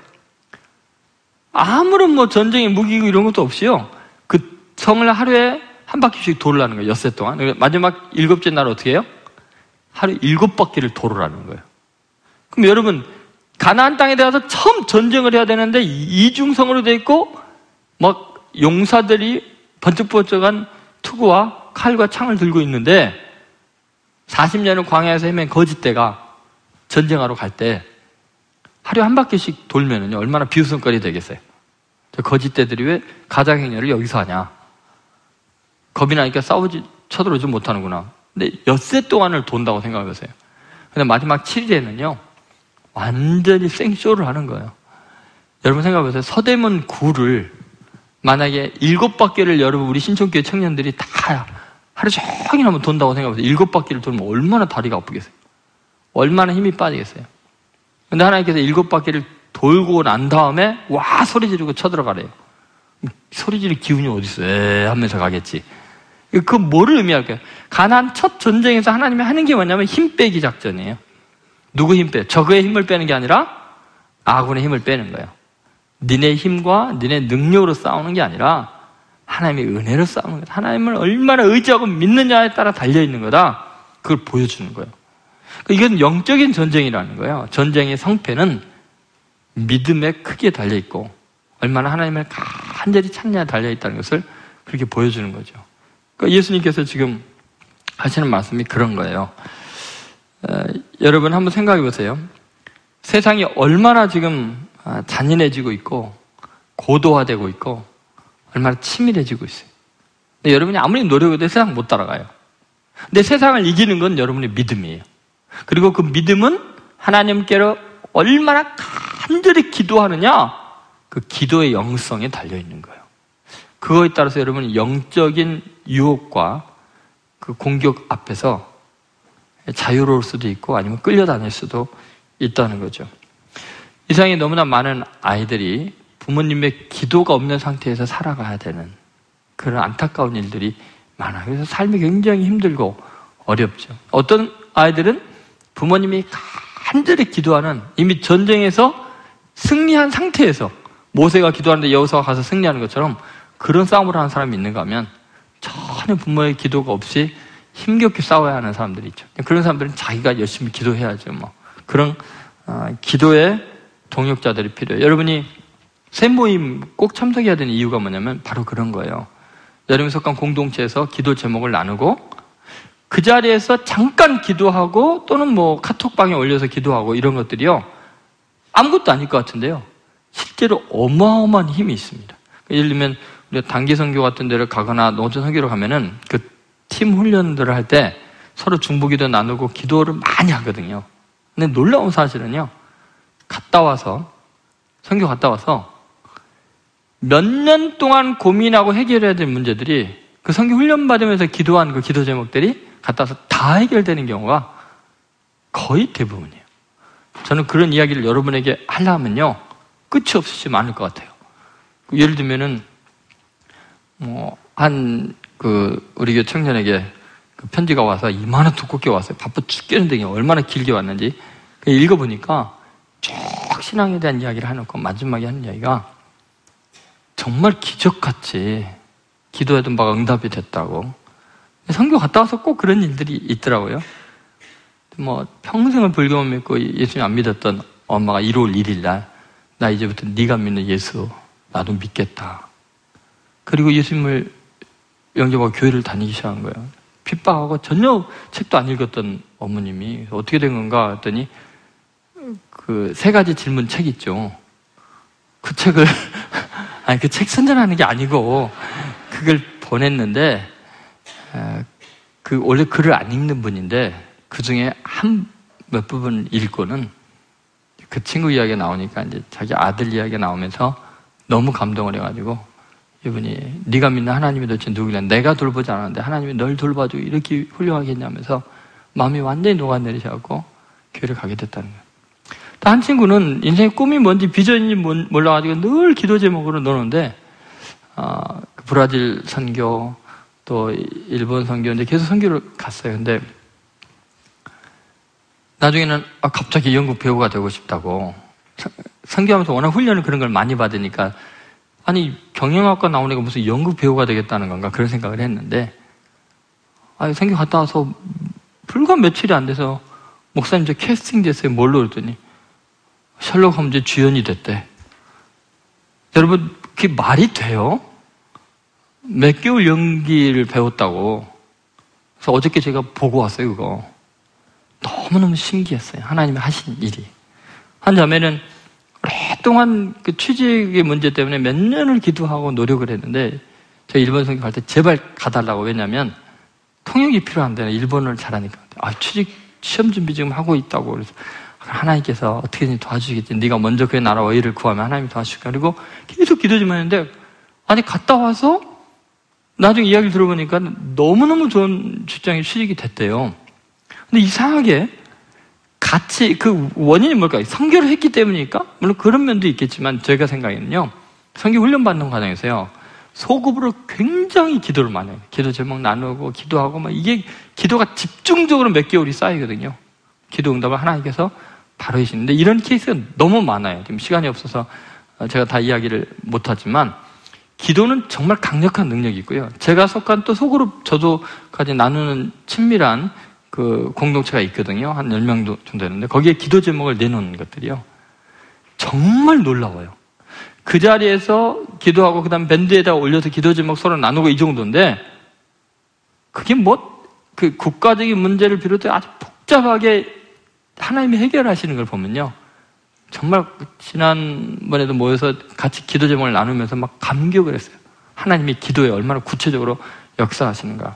아무런 뭐 전쟁의 무기고 이런 것도 없이요, 그 성을 하루에 한 바퀴씩 돌으라는 거예요. 엿새 동안. 마지막 일곱째 날 어떻게 해요? 하루 일곱 바퀴를 돌으라는 거예요. 그럼 여러분, 가나안 땅에 대해서 처음 전쟁을 해야 되는데 이중성으로 돼 있고 막 용사들이 번쩍번쩍한 투구와 칼과 창을 들고 있는데, 사십 년을 광야에서 헤맨 거짓대가 전쟁하러 갈 때 하루에 한 바퀴씩 돌면은요, 얼마나 비웃음거리 되겠어요. 저 거짓대들이 왜 가장행렬을 여기서 하냐, 겁이 나니까 싸우지 쳐들어오지 못하는구나. 근데 엿새 동안을 돈다고 생각하세요. 근데 마지막 칠 일에는요 완전히 생쇼를 하는 거예요. 여러분 생각해보세요. 서대문 구를 만약에 일곱 바퀴를 여러분 우리 신촌교회 청년들이 다 하루 종일 한번 돈다고 생각해보세요. 일곱 바퀴를 돌면 얼마나 다리가 아프겠어요. 얼마나 힘이 빠지겠어요. 근데 하나님께서 일곱 바퀴를 돌고 난 다음에 와 소리 지르고 쳐들어가래요. 소리 지를 기운이 어딨어 에이 하면서 가겠지. 그 뭐를 의미할까요? 가나안 첫 전쟁에서 하나님이 하는 게 뭐냐면 힘 빼기 작전이에요. 누구 힘 빼요? 적의 힘을 빼는 게 아니라 아군의 힘을 빼는 거예요. 니네 힘과 니네 능력으로 싸우는 게 아니라 하나님의 은혜로 싸우는 거예요. 하나님을 얼마나 의지하고 믿느냐에 따라 달려있는 거다. 그걸 보여주는 거예요. 그러니까 이건 영적인 전쟁이라는 거예요. 전쟁의 성패는 믿음에 크게 달려있고 얼마나 하나님을 간절히 찾느냐에 달려있다는 것을 그렇게 보여주는 거죠. 예수님께서 지금 하시는 말씀이 그런 거예요. 에, 여러분 한번 생각해 보세요. 세상이 얼마나 지금 잔인해지고 있고 고도화되고 있고 얼마나 치밀해지고 있어요. 근데 여러분이 아무리 노력해도 세상 못 따라가요. 근데 세상을 이기는 건 여러분의 믿음이에요. 그리고 그 믿음은 하나님께로 얼마나 간절히 기도하느냐, 그 기도의 영성에 달려있는 거예요. 그거에 따라서 여러분 영적인 유혹과 그 공격 앞에서 자유로울 수도 있고 아니면 끌려다닐 수도 있다는 거죠. 이 세상에 너무나 많은 아이들이 부모님의 기도가 없는 상태에서 살아가야 되는 그런 안타까운 일들이 많아요. 그래서 삶이 굉장히 힘들고 어렵죠. 어떤 아이들은 부모님이 간절히 기도하는, 이미 전쟁에서 승리한 상태에서 모세가 기도하는데 여호수아가 가서 승리하는 것처럼 그런 싸움을 하는 사람이 있는가 하면 전혀 부모의 기도가 없이 힘겹게 싸워야 하는 사람들이 있죠. 그런 사람들은 자기가 열심히 기도해야죠. 뭐 그런 어, 기도의 동역자들이 필요해요. 여러분이 새 모임 꼭 참석해야 되는 이유가 뭐냐면 바로 그런 거예요. 여름 석강 공동체에서 기도 제목을 나누고 그 자리에서 잠깐 기도하고 또는 뭐 카톡방에 올려서 기도하고 이런 것들이요, 아무것도 아닐 것 같은데요, 실제로 어마어마한 힘이 있습니다. 예를 들면 우리가 단기 선교 같은 데를 가거나 노천 선교를 가면은 그 팀 훈련들을 할 때 서로 중보기도 나누고 기도를 많이 하거든요. 근데 놀라운 사실은요, 갔다 와서 선교 갔다 와서 몇 년 동안 고민하고 해결해야 될 문제들이 그 선교 훈련 받으면서 기도한 그 기도 제목들이 갔다 와서 다 해결되는 경우가 거의 대부분이에요. 저는 그런 이야기를 여러분에게 하려면요 끝이 없이 많을 것 같아요. 예를 들면은 뭐 한 그 우리 교회 청년에게 그 편지가 와서 이만한 두껍게 왔어요. 바빠 죽겠는데 얼마나 길게 왔는지 읽어보니까 쭉 신앙에 대한 이야기를 하는 거, 마지막에 하는 이야기가 정말 기적같이 기도했던 바가 응답이 됐다고. 선교 갔다 와서 꼭 그런 일들이 있더라고요. 뭐 평생을 불교만 믿고 예수님 안 믿었던 엄마가 일월 일일 날, 나 이제부터 네가 믿는 예수 나도 믿겠다. 그리고 예수님을 영접하고 교회를 다니기 시작한 거예요. 핍박하고 전혀 책도 안 읽었던 어머님이 어떻게 된 건가 했더니 그 세 가지 질문 책 있죠. 그 책을 아니 그 책 선전하는 게 아니고 그걸 보냈는데 그 원래 글을 안 읽는 분인데 그 중에 한 몇 부분 읽고는 그 친구 이야기가 나오니까 이제 자기 아들 이야기가 나오면서 너무 감동을 해가지고 이분이 네가 믿는 하나님이 도대체 누구길래 내가 돌보지 않았는데 하나님이 널 돌봐주고 이렇게 훌륭하게 했냐면서 마음이 완전히 녹아내리셔서 교회를 가게 됐다는 거예요. 또 한 친구는 인생의 꿈이 뭔지 비전인지 몰라가지고 늘 기도 제목으로 노는데 어, 브라질 선교 또 일본 선교 이제 계속 선교를 갔어요. 근데 나중에는 아, 갑자기 영국 배우가 되고 싶다고 선교하면서 워낙 훈련을 그런 걸 많이 받으니까 아니 경영학과 나온 애가 무슨 연극 배우가 되겠다는 건가 그런 생각을 했는데 아니 선교 갔다 와서 불과 며칠이 안 돼서 목사님 저 캐스팅 됐어요. 뭘로 그랬더니 셜록 홈즈 주연이 됐대. 여러분 그게 말이 돼요? 몇 개월 연기를 배웠다고. 그래서 어저께 제가 보고 왔어요. 그거 너무너무 신기했어요. 하나님이 하신 일이. 한 자매는 오랫동안 그 취직의 문제 때문에 몇 년을 기도하고 노력을 했는데 제가 일본 선교 갈 때 제발 가달라고. 왜냐면 통역이 필요한데 일본어를 잘하니까 아 취직 시험 준비 지금 하고 있다고. 그래서 하나님께서 어떻게든 도와주시겠지. 네가 먼저 그의 나라와 의를 구하면 하나님이 도와주실까. 그리고 계속 기도지만 했는데 아니 갔다 와서 나중에 이야기를 들어보니까 너무너무 좋은 직장에 취직이 됐대요. 근데 이상하게 같이 그 원인이 뭘까요? 선교를 했기 때문이니까? 물론 그런 면도 있겠지만 제가 생각에는요 선교 훈련 받는 과정에서요 소급으로 굉장히 기도를 많이 해요. 기도 제목 나누고 기도하고 막 이게 기도가 집중적으로 몇 개월이 쌓이거든요. 기도 응답을 하나님께서 바로 해주시는데 이런 케이스가 너무 많아요. 지금 시간이 없어서 제가 다 이야기를 못하지만 기도는 정말 강력한 능력이 있고요. 제가 속한 또 소그룹 저도까지 나누는 친밀한 그 공동체가 있거든요. 한 열 명 정도 되는데 거기에 기도 제목을 내놓는 것들이요 정말 놀라워요. 그 자리에서 기도하고 그 다음 밴드에다가 올려서 기도 제목 서로 나누고 이 정도인데 그게 뭐 그 국가적인 문제를 비롯해 아주 복잡하게 하나님이 해결하시는 걸 보면요 정말 지난번에도 모여서 같이 기도 제목을 나누면서 막 감격을 했어요. 하나님이 기도에 얼마나 구체적으로 역사하시는가.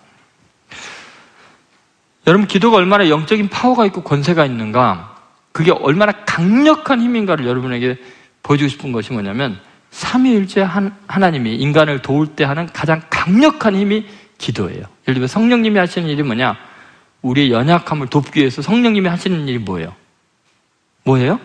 여러분 기도가 얼마나 영적인 파워가 있고 권세가 있는가 그게 얼마나 강력한 힘인가를 여러분에게 보여주고 싶은 것이 뭐냐면 삼위일체 하나님이 인간을 도울 때 하는 가장 강력한 힘이 기도예요. 예를 들면 성령님이 하시는 일이 뭐냐? 우리의 연약함을 돕기 위해서 성령님이 하시는 일이 뭐예요? 뭐예요?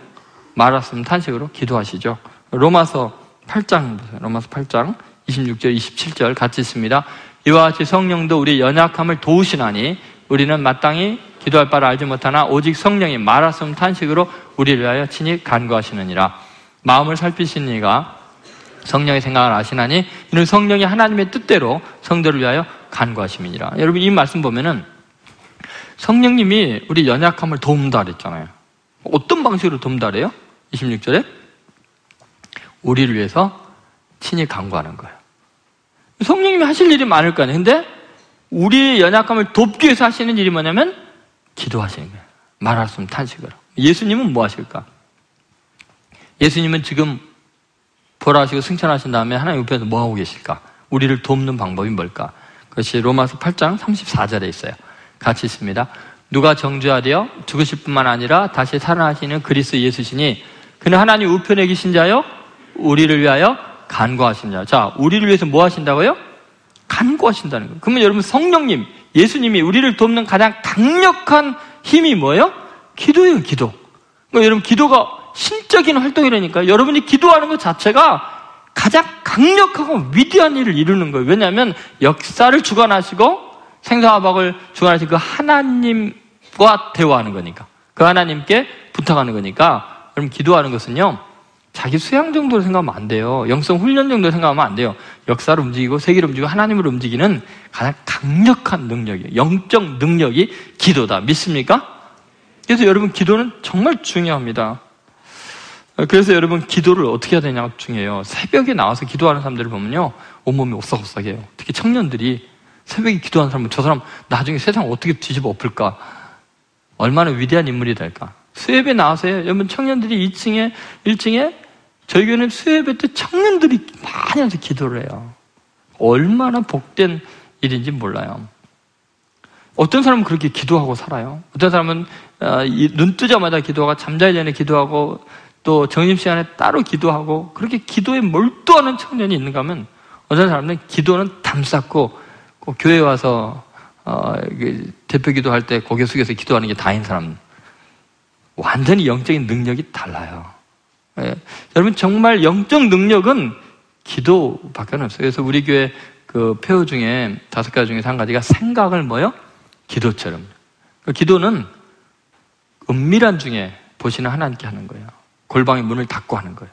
말았으면 탄식으로 기도하시죠. 로마서 팔 장, 로마서 팔 장 이십육 절, 이십칠 절 같이 있습니다. 이와 같이 성령도 우리의 연약함을 도우시나니 우리는 마땅히 기도할 바를 알지 못하나 오직 성령이 말았음 탄식으로 우리를 위하여 친히 간구하시느니라. 마음을 살피신 이가 성령의 생각을 아시나니 이는 성령이 하나님의 뜻대로 성도를 위하여 간구하심이니라. 여러분 이 말씀 보면은 성령님이 우리 연약함을 도움다 그랬잖아요. 어떤 방식으로 돕는다 그래요? 이십육 절에 우리를 위해서 친히 간구하는 거예요. 성령님이 하실 일이 많을 거 아니에요. 근데 우리의 연약함을 돕기 위해서 하시는 일이 뭐냐면 기도하시는 거예요. 말할 수 없는 탄식으로. 예수님은 뭐 하실까? 예수님은 지금 부활하시고 승천하신 다음에 하나님 옆에서 뭐 하고 계실까? 우리를 돕는 방법이 뭘까? 그것이 로마서 팔 장 삼십사 절에 있어요. 같이 있습니다. 누가 정죄하리요? 죽으실 뿐만 아니라 다시 살아나시는 그리스도 예수시니 그는 하나님 우편에 계신 자요 우리를 위하여 간구하신 자. 자, 우리를 위해서 뭐 하신다고요? 간구하신다는 거예요. 그러면 여러분 성령님, 예수님이 우리를 돕는 가장 강력한 힘이 뭐예요? 기도예요, 기도. 그러니까 여러분 기도가 신적인 활동이라니까 여러분이 기도하는 것 자체가 가장 강력하고 위대한 일을 이루는 거예요. 왜냐하면 역사를 주관하시고 생사와 박을 주관하신 그 하나님과 대화하는 거니까, 그 하나님께 부탁하는 거니까 여러분 기도하는 것은요 자기 수양 정도로 생각하면 안 돼요. 영성 훈련 정도로 생각하면 안 돼요. 역사를 움직이고 세계를 움직이고 하나님을 움직이는 가장 강력한 능력이에요. 영적 능력이 기도다. 믿습니까? 그래서 여러분 기도는 정말 중요합니다. 그래서 여러분 기도를 어떻게 해야 되냐가 중요해요. 새벽에 나와서 기도하는 사람들을 보면요 온몸이 오싹오싹해요. 특히 청년들이 새벽에 기도하는 사람은 저 사람 나중에 세상 어떻게 뒤집어 엎을까, 얼마나 위대한 인물이 될까. 수협에 나와서 여러분 청년들이 이 층에 일 층에 저희 교회는 수협에 또 청년들이 많이 와서 기도를 해요. 얼마나 복된 일인지 몰라요. 어떤 사람은 그렇게 기도하고 살아요. 어떤 사람은 눈 뜨자마자 기도하고 잠자기 전에 기도하고 또 점심시간에 따로 기도하고 그렇게 기도에 몰두하는 청년이 있는가 하면 어떤 사람들은 기도는 담쌓고 꼭 교회에 와서 어, 대표 기도할 때 고개 숙여서 기도하는 게 다인 사람. 완전히 영적인 능력이 달라요. 예. 여러분 정말 영적 능력은 기도밖에 없어요. 그래서 우리 교회 그 폐호 중에 다섯 가지 중에 한 가지가 생각을 뭐요? 기도처럼. 그 기도는 은밀한 중에 보시는 하나님께 하는 거예요. 골방의 문을 닫고 하는 거예요.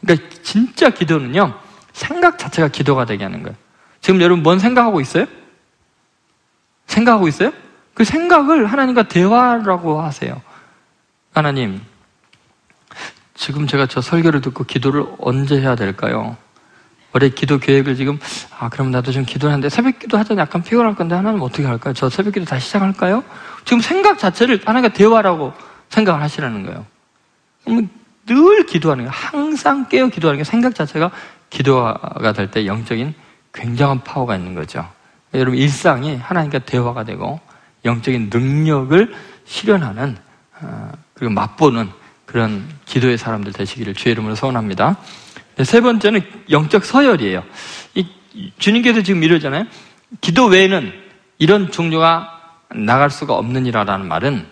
그러니까 진짜 기도는요 생각 자체가 기도가 되게 하는 거예요. 지금 여러분 뭔 생각하고 있어요? 생각하고 있어요? 그 생각을 하나님과 대화라고 하세요. 하나님, 지금 제가 저 설교를 듣고 기도를 언제 해야 될까요? 올해 기도 계획을 지금 아 그럼 나도 좀 기도하는데 새벽 기도 하자니 약간 피곤할 건데 하나님 어떻게 할까요? 저 새벽 기도 다시 시작할까요? 지금 생각 자체를 하나님과 대화라고 생각을 하시라는 거예요. 늘 기도하는 거예요. 항상 깨어 기도하는 게 생각 자체가 기도가 될 때 영적인 굉장한 파워가 있는 거죠. 여러분 일상이 하나님과 대화가 되고 영적인 능력을 실현하는 그리고 맛보는 그런 기도의 사람들 되시기를 주의 이름으로 소원합니다. 세 번째는 영적 서열이에요. 이 주님께서 지금 이러잖아요. 기도 외에는 이런 종류가 나갈 수가 없느니라라는 말은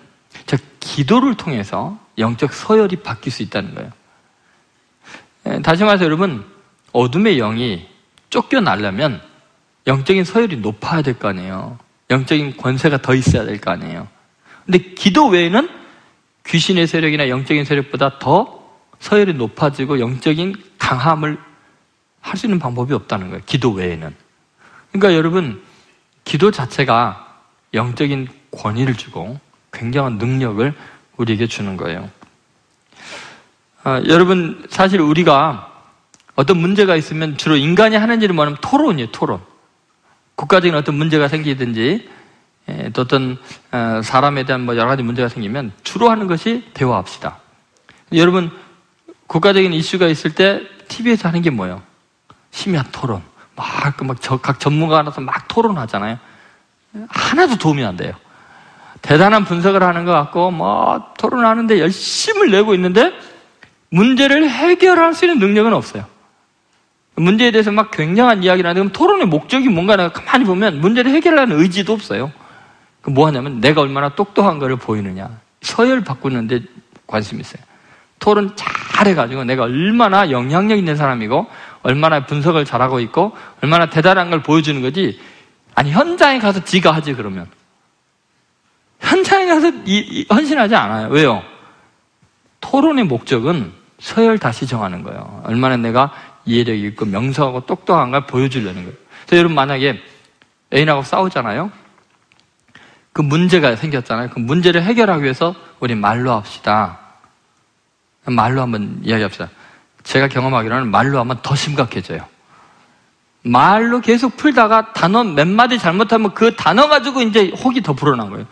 즉 기도를 통해서 영적 서열이 바뀔 수 있다는 거예요. 다시 말해서 여러분 어둠의 영이 쫓겨나려면 영적인 서열이 높아야 될 거 아니에요. 영적인 권세가 더 있어야 될 거 아니에요. 근데 기도 외에는 귀신의 세력이나 영적인 세력보다 더 서열이 높아지고 영적인 강함을 할 수 있는 방법이 없다는 거예요. 기도 외에는. 그러니까 여러분 기도 자체가 영적인 권위를 주고 굉장한 능력을 우리에게 주는 거예요. 아, 여러분 사실 우리가 어떤 문제가 있으면 주로 인간이 하는 일은 뭐냐면 토론이에요. 토론. 국가적인 어떤 문제가 생기든지 예, 또 어떤 어, 사람에 대한 뭐 여러 가지 문제가 생기면 주로 하는 것이 대화합시다. 여러분 국가적인 이슈가 있을 때 티비에서 하는 게 뭐예요? 심야 토론. 막 그 막 저 각 전문가가 나서 막 토론하잖아요. 하나도 도움이 안 돼요. 대단한 분석을 하는 것 같고 뭐 토론하는데 열심을 내고 있는데 문제를 해결할 수 있는 능력은 없어요. 문제에 대해서 막 굉장한 이야기를 하는데 그럼 토론의 목적이 뭔가 가만히 보면 문제를 해결하는 의지도 없어요. 그럼 뭐 하냐면 내가 얼마나 똑똑한 거를 보이느냐. 서열 바꾸는데 관심이 있어요. 토론 잘해가지고 내가 얼마나 영향력 있는 사람이고 얼마나 분석을 잘하고 있고 얼마나 대단한 걸 보여주는 거지. 아니 현장에 가서 지가 하지 그러면. 현장에 가서 이, 이, 헌신하지 않아요. 왜요? 토론의 목적은 서열 다시 정하는 거예요. 얼마나 내가 이해력이 있고 명석하고 똑똑한 걸 보여주려는 거예요. 그래서 여러분 만약에 애인하고 싸우잖아요. 그 문제가 생겼잖아요. 그 문제를 해결하기 위해서 우리 말로 합시다. 말로 한번 이야기합시다. 제가 경험하기로는 말로 하면 더 심각해져요. 말로 계속 풀다가 단어 몇 마디 잘못하면 그 단어 가지고 이제 혹이 더 불어난 거예요.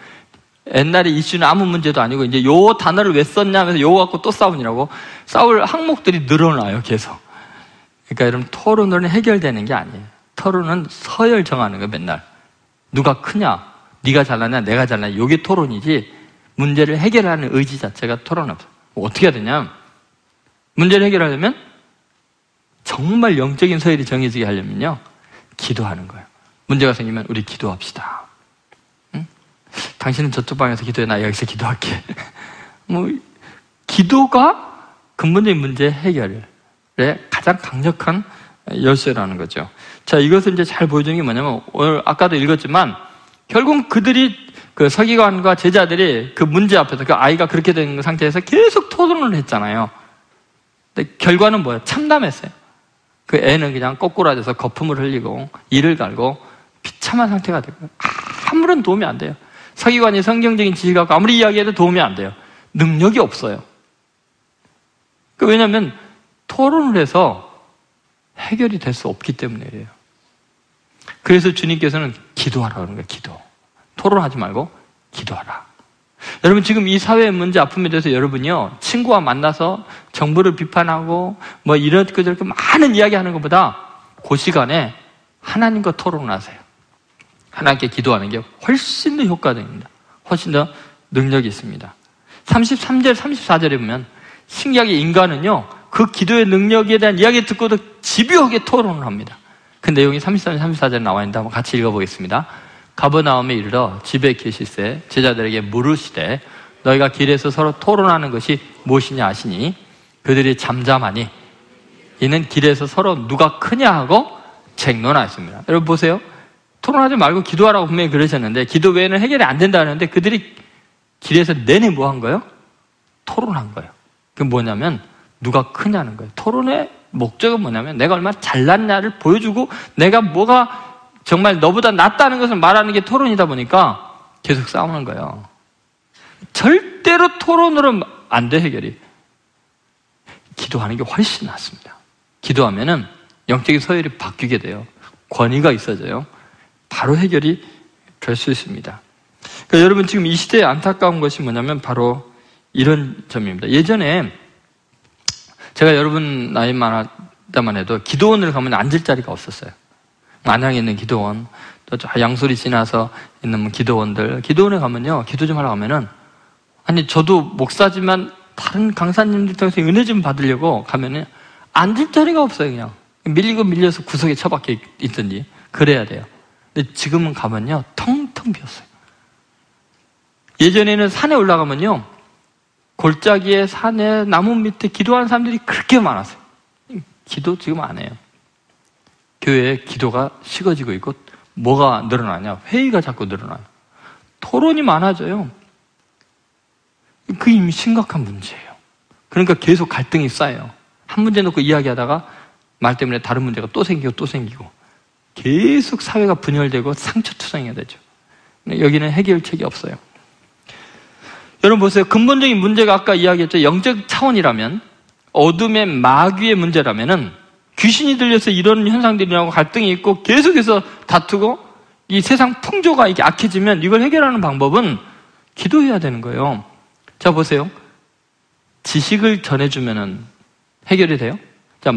옛날에 이슈는 아무 문제도 아니고 이제 요 단어를 왜 썼냐 하면서 요거 갖고 또 싸우느라고 싸울 항목들이 늘어나요 계속. 그러니까 여러분 토론은 해결되는 게 아니에요. 토론은 서열 정하는 거예요 맨날. 누가 크냐, 네가 잘났냐, 내가 잘났냐 요게 토론이지 문제를 해결하는 의지 자체가 토론 없어요. 뭐 어떻게 해야 되냐. 문제를 해결하려면 정말 영적인 서열이 정해지게 하려면요 기도하는 거예요. 문제가 생기면 우리 기도합시다. 당신은 저쪽 방에서 기도해, 나 여기서 기도할게. 뭐 기도가 근본적인 문제 해결에 가장 강력한 열쇠라는 거죠. 자, 이것을 이제 잘 보여주는 게 뭐냐면 오늘 아까도 읽었지만 결국 그들이 그 서기관과 제자들이 그 문제 앞에서 그 아이가 그렇게 된 상태에서 계속 토론을 했잖아요. 근데 결과는 뭐야? 참담했어요. 그 애는 그냥 꼬꾸라져서 거품을 흘리고 이를 갈고 비참한 상태가 되고 아무런 도움이 안 돼요. 서기관이 성경적인 지식을 갖고 아무리 이야기해도 도움이 안 돼요. 능력이 없어요. 그 왜냐하면 토론을 해서 해결이 될 수 없기 때문이에요. 그래서 주님께서는 기도하라고 하는 거예요. 기도. 토론하지 말고 기도하라. 여러분 지금 이 사회의 문제 아픔에 대해서 여러분이요 친구와 만나서 정부를 비판하고 뭐 이런 것 저렇게 많은 이야기하는 것보다 그 시간에 하나님과 토론하세요. 하나님께 기도하는 게 훨씬 더 효과적입니다. 훨씬 더 능력이 있습니다. 삼십삼 절, 삼십사 절에 보면 신기하게 인간은요 그 기도의 능력에 대한 이야기 듣고도 집요하게 토론을 합니다. 그 내용이 삼십삼 절, 삼십사 절에 나와 있는데 한번 같이 읽어보겠습니다. 가버나움에 이르러 집에 계실세 제자들에게 물으시되 너희가 길에서 서로 토론하는 것이 무엇이냐 하시니 그들이 잠잠하니 이는 길에서 서로 누가 크냐 하고 쟁론하였습니다. 여러분 보세요. 토론하지 말고 기도하라고 분명히 그러셨는데 기도 외에는 해결이 안 된다는데 그들이 길에서 내내 뭐 한 거예요? 토론한 거예요. 그게 뭐냐면 누가 크냐는 거예요. 토론의 목적은 뭐냐면 내가 얼마나 잘났냐를 보여주고 내가 뭐가 정말 너보다 낫다는 것을 말하는 게 토론이다 보니까 계속 싸우는 거예요. 절대로 토론으로 안 돼 해결이. 기도하는 게 훨씬 낫습니다. 기도하면은 영적인 서열이 바뀌게 돼요. 권위가 있어져요. 바로 해결이 될 수 있습니다. 그러니까 여러분 지금 이 시대의 안타까운 것이 뭐냐면 바로 이런 점입니다. 예전에 제가 여러분 나이만 하다만 해도 기도원을 가면 앉을 자리가 없었어요. 안양에 있는 기도원, 또 양소리 지나서 있는 기도원들, 기도원에 가면요 기도 좀 하러 가면은 아니 저도 목사지만 다른 강사님들 통해서 은혜 좀 받으려고 가면은 앉을 자리가 없어요. 그냥 밀리고 밀려서 구석에 처박혀 있든지 그래야 돼요. 근데 지금은 가면요 텅텅 비었어요. 예전에는 산에 올라가면요 골짜기에 산에 나무 밑에 기도하는 사람들이 그렇게 많았어요. 기도 지금 안 해요. 교회에 기도가 식어지고 있고 뭐가 늘어나냐? 회의가 자꾸 늘어나요. 토론이 많아져요. 그게 이미 심각한 문제예요. 그러니까 계속 갈등이 쌓여요. 한 문제 놓고 이야기하다가 말 때문에 다른 문제가 또 생기고 또 생기고 계속 사회가 분열되고 상처투성이가 되죠. 여기는 해결책이 없어요. 여러분 보세요. 근본적인 문제가 아까 이야기했죠. 영적 차원이라면 어둠의 마귀의 문제라면은 귀신이 들려서 이런 현상들이 나고 갈등이 있고 계속해서 다투고 이 세상 풍조가 이렇게 악해지면 이걸 해결하는 방법은 기도해야 되는 거예요. 자 보세요. 지식을 전해주면은 해결이 돼요? 자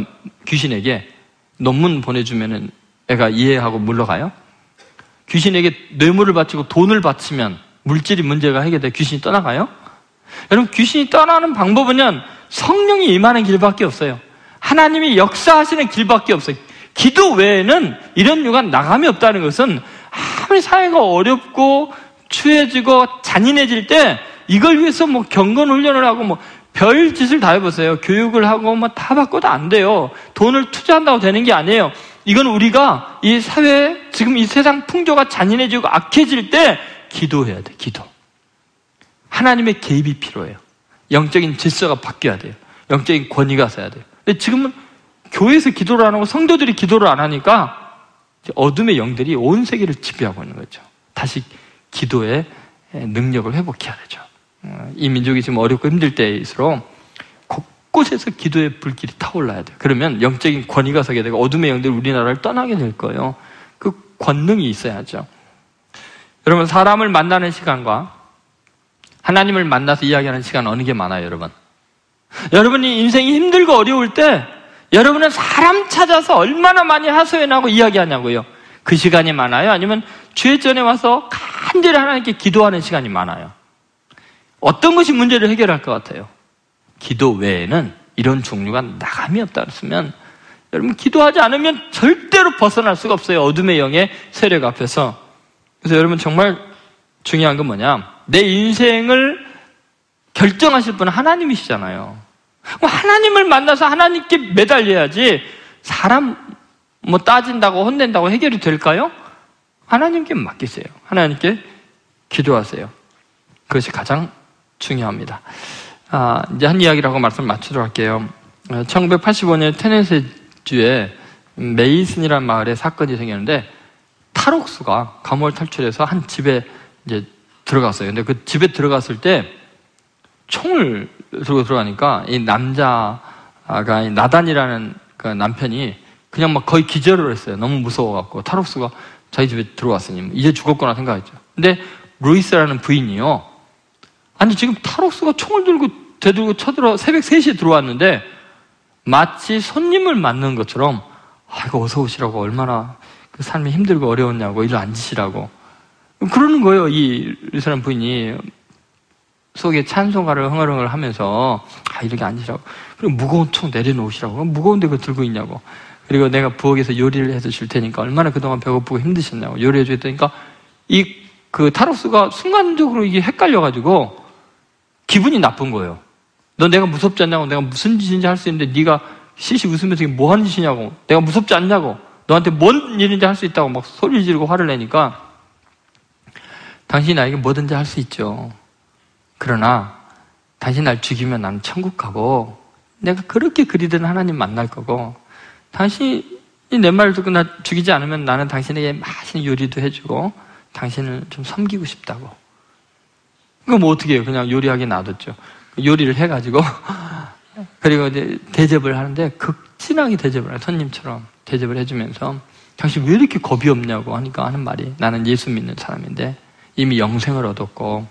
귀신에게 논문 보내주면은 애가 이해하고 물러가요? 귀신에게 뇌물을 바치고 돈을 바치면 물질이 문제가 해결돼 귀신이 떠나가요? 여러분, 귀신이 떠나는 방법은요, 성령이 임하는 길밖에 없어요. 하나님이 역사하시는 길밖에 없어요. 기도 외에는 이런 유가 나감이 없다는 것은, 아무리 사회가 어렵고 추해지고 잔인해질 때 이걸 위해서 뭐 경건 훈련을 하고 뭐 별 짓을 다 해보세요. 교육을 하고 뭐 다 바꿔도 안 돼요. 돈을 투자한다고 되는 게 아니에요. 이건 우리가 이 사회, 지금 이 세상 풍조가 잔인해지고 악해질 때 기도해야 돼. 기도. 하나님의 개입이 필요해요. 영적인 질서가 바뀌어야 돼요. 영적인 권위가 있어야 돼요. 근데 지금은 교회에서 기도를 안 하고 성도들이 기도를 안 하니까 어둠의 영들이 온 세계를 지배하고 있는 거죠. 다시 기도의 능력을 회복해야 되죠. 이 민족이 지금 어렵고 힘들 때일수록 곳곳에서 기도의 불길이 타올라야 돼요. 그러면 영적인 권위가 서게 되고 어둠의 영들이 우리나라를 떠나게 될 거예요. 그 권능이 있어야죠. 여러분, 사람을 만나는 시간과 하나님을 만나서 이야기하는 시간 어느 게 많아요, 여러분? 여러분이 인생이 힘들고 어려울 때 여러분은 사람 찾아서 얼마나 많이 하소연하고 이야기하냐고요. 그 시간이 많아요? 아니면 주일전에 와서 간절히 하나님께 기도하는 시간이 많아요? 어떤 것이 문제를 해결할 것 같아요? 기도 외에는 이런 종류가 나감이 없다 그랬으면, 여러분 기도하지 않으면 절대로 벗어날 수가 없어요. 어둠의 영의 세력 앞에서. 그래서 여러분 정말 중요한 건 뭐냐? 내 인생을 결정하실 분은 하나님이시잖아요. 하나님을 만나서 하나님께 매달려야지 사람 뭐 따진다고 혼낸다고 해결이 될까요? 하나님께 맡기세요. 하나님께 기도하세요. 그것이 가장 중요합니다. 아, 이제 한 이야기라고 말씀 마치도록 할게요. 천구백팔십오 년 테네세주에 메이슨이라는 마을에 사건이 생겼는데, 탈옥수가 감옥을 탈출해서 한 집에 이제 들어갔어요. 근데 그 집에 들어갔을 때 총을 들고 들어가니까 이 남자가, 나단이라는 그 남편이 그냥 막 거의 기절을 했어요. 너무 무서워갖고. 탈옥수가 자기 집에 들어왔으니 이제 죽었구나 생각했죠. 근데 루이스라는 부인이요, 아니 지금 탈옥수가 총을 들고 대들고 쳐들어 새벽 세 시에 들어왔는데 마치 손님을 맞는 것처럼, 아이고 어서 오시라고, 얼마나 그 삶이 힘들고 어려웠냐고, 일로 앉으시라고 그러는 거예요. 이 루이스라는 부인이 속에 찬송가를 흥얼흥얼 하면서, 아, 이렇게 앉으라고. 그리고 무거운 총 내려놓으시라고. 무거운데 그거 들고 있냐고. 그리고 내가 부엌에서 요리를 해서 줄 테니까 얼마나 그동안 배고프고 힘드셨냐고. 요리해 주겠다니까, 이, 그 탈옥수가 순간적으로 이게 헷갈려가지고 기분이 나쁜 거예요. 너 내가 무섭지 않냐고. 내가 무슨 짓인지 할 수 있는데 네가 시시 웃으면서 이게 뭐 하는 짓이냐고. 내가 무섭지 않냐고. 너한테 뭔 일인지 할 수 있다고 막 소리를 지르고 화를 내니까, 당신이 나에게 뭐든지 할 수 있죠. 그러나 당신 날 죽이면 나는 천국 가고 내가 그렇게 그리던 하나님 만날 거고, 당신이 내 말을 듣고 나 죽이지 않으면 나는 당신에게 맛있는 요리도 해주고 당신을 좀 섬기고 싶다고. 그거 뭐 어떻게 해요? 그냥 요리하게 놔뒀죠. 요리를 해가지고 그리고 이제 대접을 하는데, 극진하게 대접을 해요. 손님처럼 대접을 해주면서, 당신 왜 이렇게 겁이 없냐고 하니까 하는 말이, 나는 예수 믿는 사람인데 이미 영생을 얻었고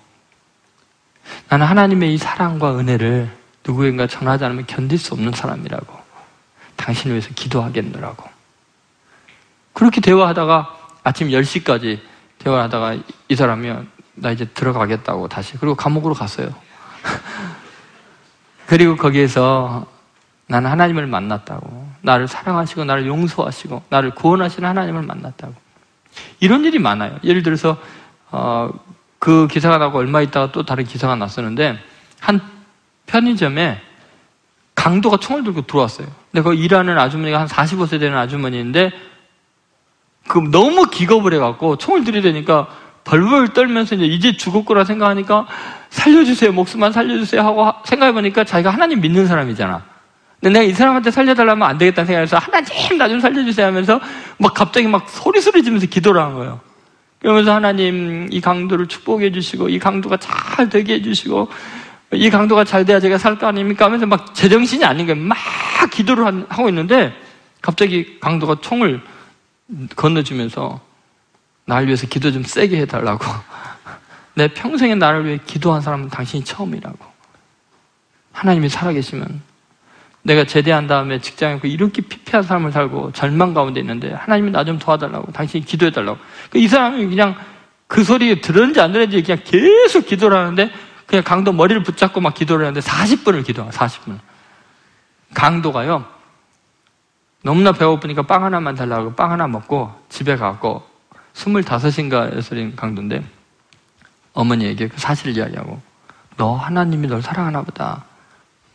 나는 하나님의 이 사랑과 은혜를 누구에겐가 전하지 않으면 견딜 수 없는 사람이라고, 당신을 위해서 기도하겠노라고. 그렇게 대화하다가 아침 열 시까지 대화하다가 이 사람이, 나 이제 들어가겠다고 다시, 그리고 감옥으로 갔어요. 그리고 거기에서 나는 하나님을 만났다고, 나를 사랑하시고 나를 용서하시고 나를 구원하시는 하나님을 만났다고. 이런 일이 많아요. 예를 들어서 어, 그 기사가 나고 얼마 있다가 또 다른 기사가 났었는데, 한 편의점에 강도가 총을 들고 들어왔어요. 근데 그 일하는 아주머니가 한 사십오 세 되는 아주머니인데, 그 너무 기겁을 해갖고 총을 들이대니까 벌벌 떨면서 이제 이제 죽었구나 생각하니까, 살려주세요, 목숨만 살려주세요 하고 생각해보니까 자기가 하나님 믿는 사람이잖아. 근데 내가 이 사람한테 살려달라면 안 되겠다는 생각해서, 하나님 나 좀 살려주세요 하면서 막 갑자기 막 소리 소리 지면서 기도를 한 거예요. 그러면서, 하나님 이 강도를 축복해 주시고 이 강도가 잘 되게 해 주시고 이 강도가 잘 돼야 제가 살 거 아닙니까 하면서 막 제정신이 아닌 거예요. 막 기도를 하고 있는데 갑자기 강도가 총을 건네주면서, 나를 위해서 기도 좀 세게 해달라고. 내 평생에 나를 위해 기도한 사람은 당신이 처음이라고. 하나님이 살아계시면 내가 제대한 다음에 직장에 이렇게 피폐한 삶을 살고 절망 가운데 있는데 하나님이 나 좀 도와달라고, 당신이 기도해달라고. 이 사람이 그냥 그 소리 들었는지 안 들었는지 그냥 계속 기도를 하는데 그냥 강도 머리를 붙잡고 막 기도를 하는데 사십 분을 기도하고 사십 분. 강도가요. 너무나 배고프니까 빵 하나만 달라고 빵 하나 먹고 집에 가고 스물다섯인가 여섯인 강도인데 어머니에게 그 사실을 이야기하고 너 하나님이 널 사랑하나 보다.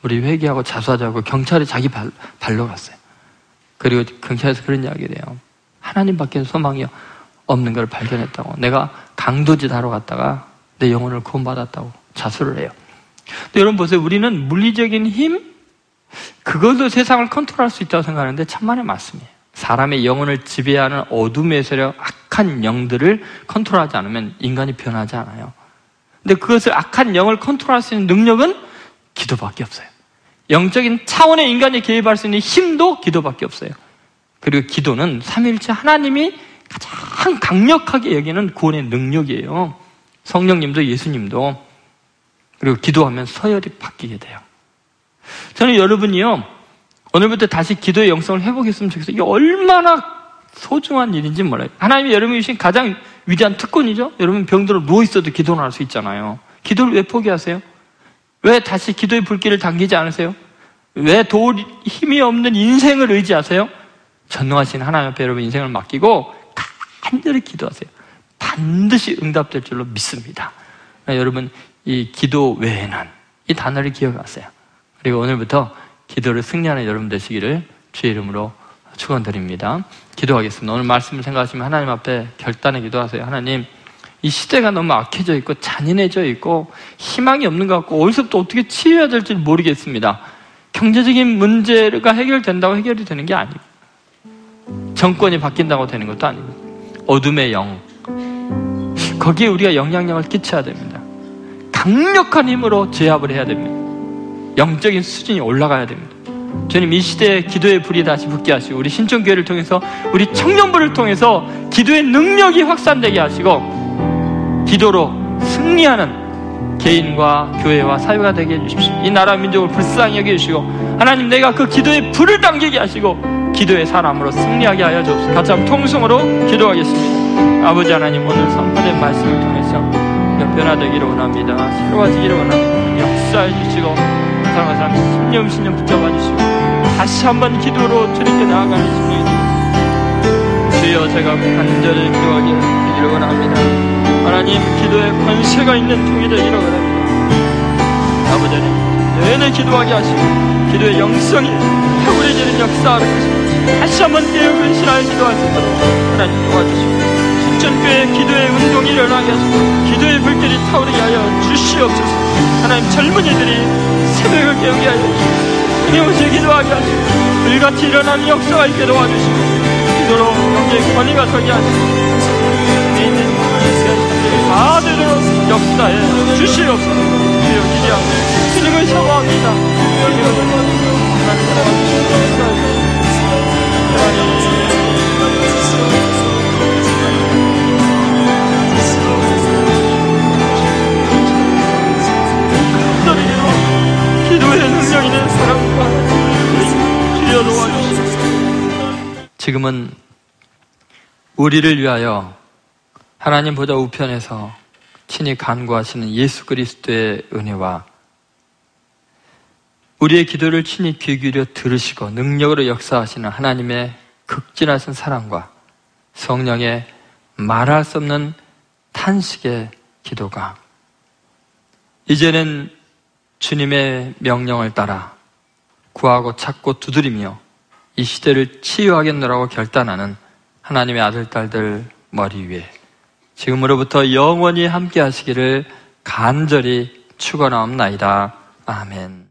우리 회개하고 자수하자고 경찰이 자기 발, 발로 갔어요. 그리고 경찰에서 그런 이야기를 해요. 하나님밖에 소망이 없는 걸 발견했다고. 내가 강도짓 하러 갔다가 내 영혼을 구원받았다고 자수를 해요. 근데 여러분 보세요. 우리는 물리적인 힘? 그것도 세상을 컨트롤할 수 있다고 생각하는데 천만의 말씀이에요. 사람의 영혼을 지배하는 어둠의 세력, 악한 영들을 컨트롤하지 않으면 인간이 변하지 않아요. 근데 그것을 악한 영을 컨트롤할 수 있는 능력은 기도밖에 없어요. 영적인 차원의 인간이 개입할 수 있는 힘도 기도밖에 없어요. 그리고 기도는 삼위일체 하나님이 가장 강력하게 여기는 구원의 능력이에요. 성령님도 예수님도. 그리고 기도하면 서열이 바뀌게 돼요. 저는 여러분이요 오늘부터 다시 기도의 영성을 회복했으면 좋겠어요. 이게 얼마나 소중한 일인지 몰라요. 하나님이 여러분이 주신 가장 위대한 특권이죠. 여러분 병들어 누워있어도 기도는 할 수 있잖아요. 기도를 왜 포기하세요? 왜 다시 기도의 불길을 당기지 않으세요? 왜 도울 힘이 없는 인생을 의지하세요? 전능하신 하나님 앞에 여러분 인생을 맡기고 간절히 기도하세요. 반드시 응답될 줄로 믿습니다. 여러분 이 기도 외에는 이 단어를 기억하세요. 그리고 오늘부터 기도를 승리하는 여러분 되시기를 주의 이름으로 축원드립니다. 기도하겠습니다. 오늘 말씀을 생각하시면 하나님 앞에 결단의 기도하세요. 하나님, 이 시대가 너무 악해져 있고 잔인해져 있고 희망이 없는 것 같고 어디서부터 어떻게 치유해야 될지 모르겠습니다. 경제적인 문제가 해결된다고 해결이 되는 게 아니고 정권이 바뀐다고 되는 것도 아니고 어둠의 영, 거기에 우리가 영향력을 끼쳐야 됩니다. 강력한 힘으로 제압을 해야 됩니다. 영적인 수준이 올라가야 됩니다. 주님, 이 시대에 기도의 불이 다시 붙게 하시고 우리 신촌교회를 통해서 우리 청년부를 통해서 기도의 능력이 확산되게 하시고 기도로 승리하는 개인과 교회와 사회가 되게 해주십시오. 이 나라 민족을 불쌍히 여겨주시고 하나님, 내가 그 기도의 불을 당기게 하시고 기도의 사람으로 승리하게 하여 주옵소서. 같이 한번 통성으로 기도하겠습니다. 아버지 하나님, 오늘 선포된 말씀을 통해서 변화되기를 원합니다. 새로워지기를 원합니다. 역사해 주시고 사랑하는 사람 신념 신념 붙잡아 주시고 다시 한번 기도로 주님께 나아가는 시기입니다. 주여, 제가 간절히 기도하기를 원합니다. 하나님, 기도에 권세가 있는 통이 되기를 원합니다. 아버지 하나님, 내내 기도하게 하시고 기도의 영성이 타오르지는 역사를 하시고 다시 한번 깨우는 신앙을 기도할 수 있도록 하나님 도와주시고 신천교회의 기도의 운동이 일어나게 하시고 기도의 불길이 타오르게 하여 주시옵소서. 하나님, 젊은이들이 새벽을 깨우게 하시고 끊임없이 기도하게 하시고 불같이 일어나는 역사가 있게 도와주시고 기도로 영의 권위가 서게 하시고 다들 역사에 주시옵소서. 주여, 기대하고 주님을 샤워합니다. 지금은 우리를 위하여 하나님 보좌 우편에서 친히 간구하시는 예수 그리스도의 은혜와 우리의 기도를 친히 귀 기울여 들으시고 능력으로 역사하시는 하나님의 극진하신 사랑과 성령의 말할 수 없는 탄식의 기도가 이제는 주님의 명령을 따라 구하고 찾고 두드리며 이 시대를 치유하겠노라고 결단하는 하나님의 아들, 딸들 머리 위에 지금으로부터 영원히 함께 하시기를 간절히 축원하옵나이다. 아멘.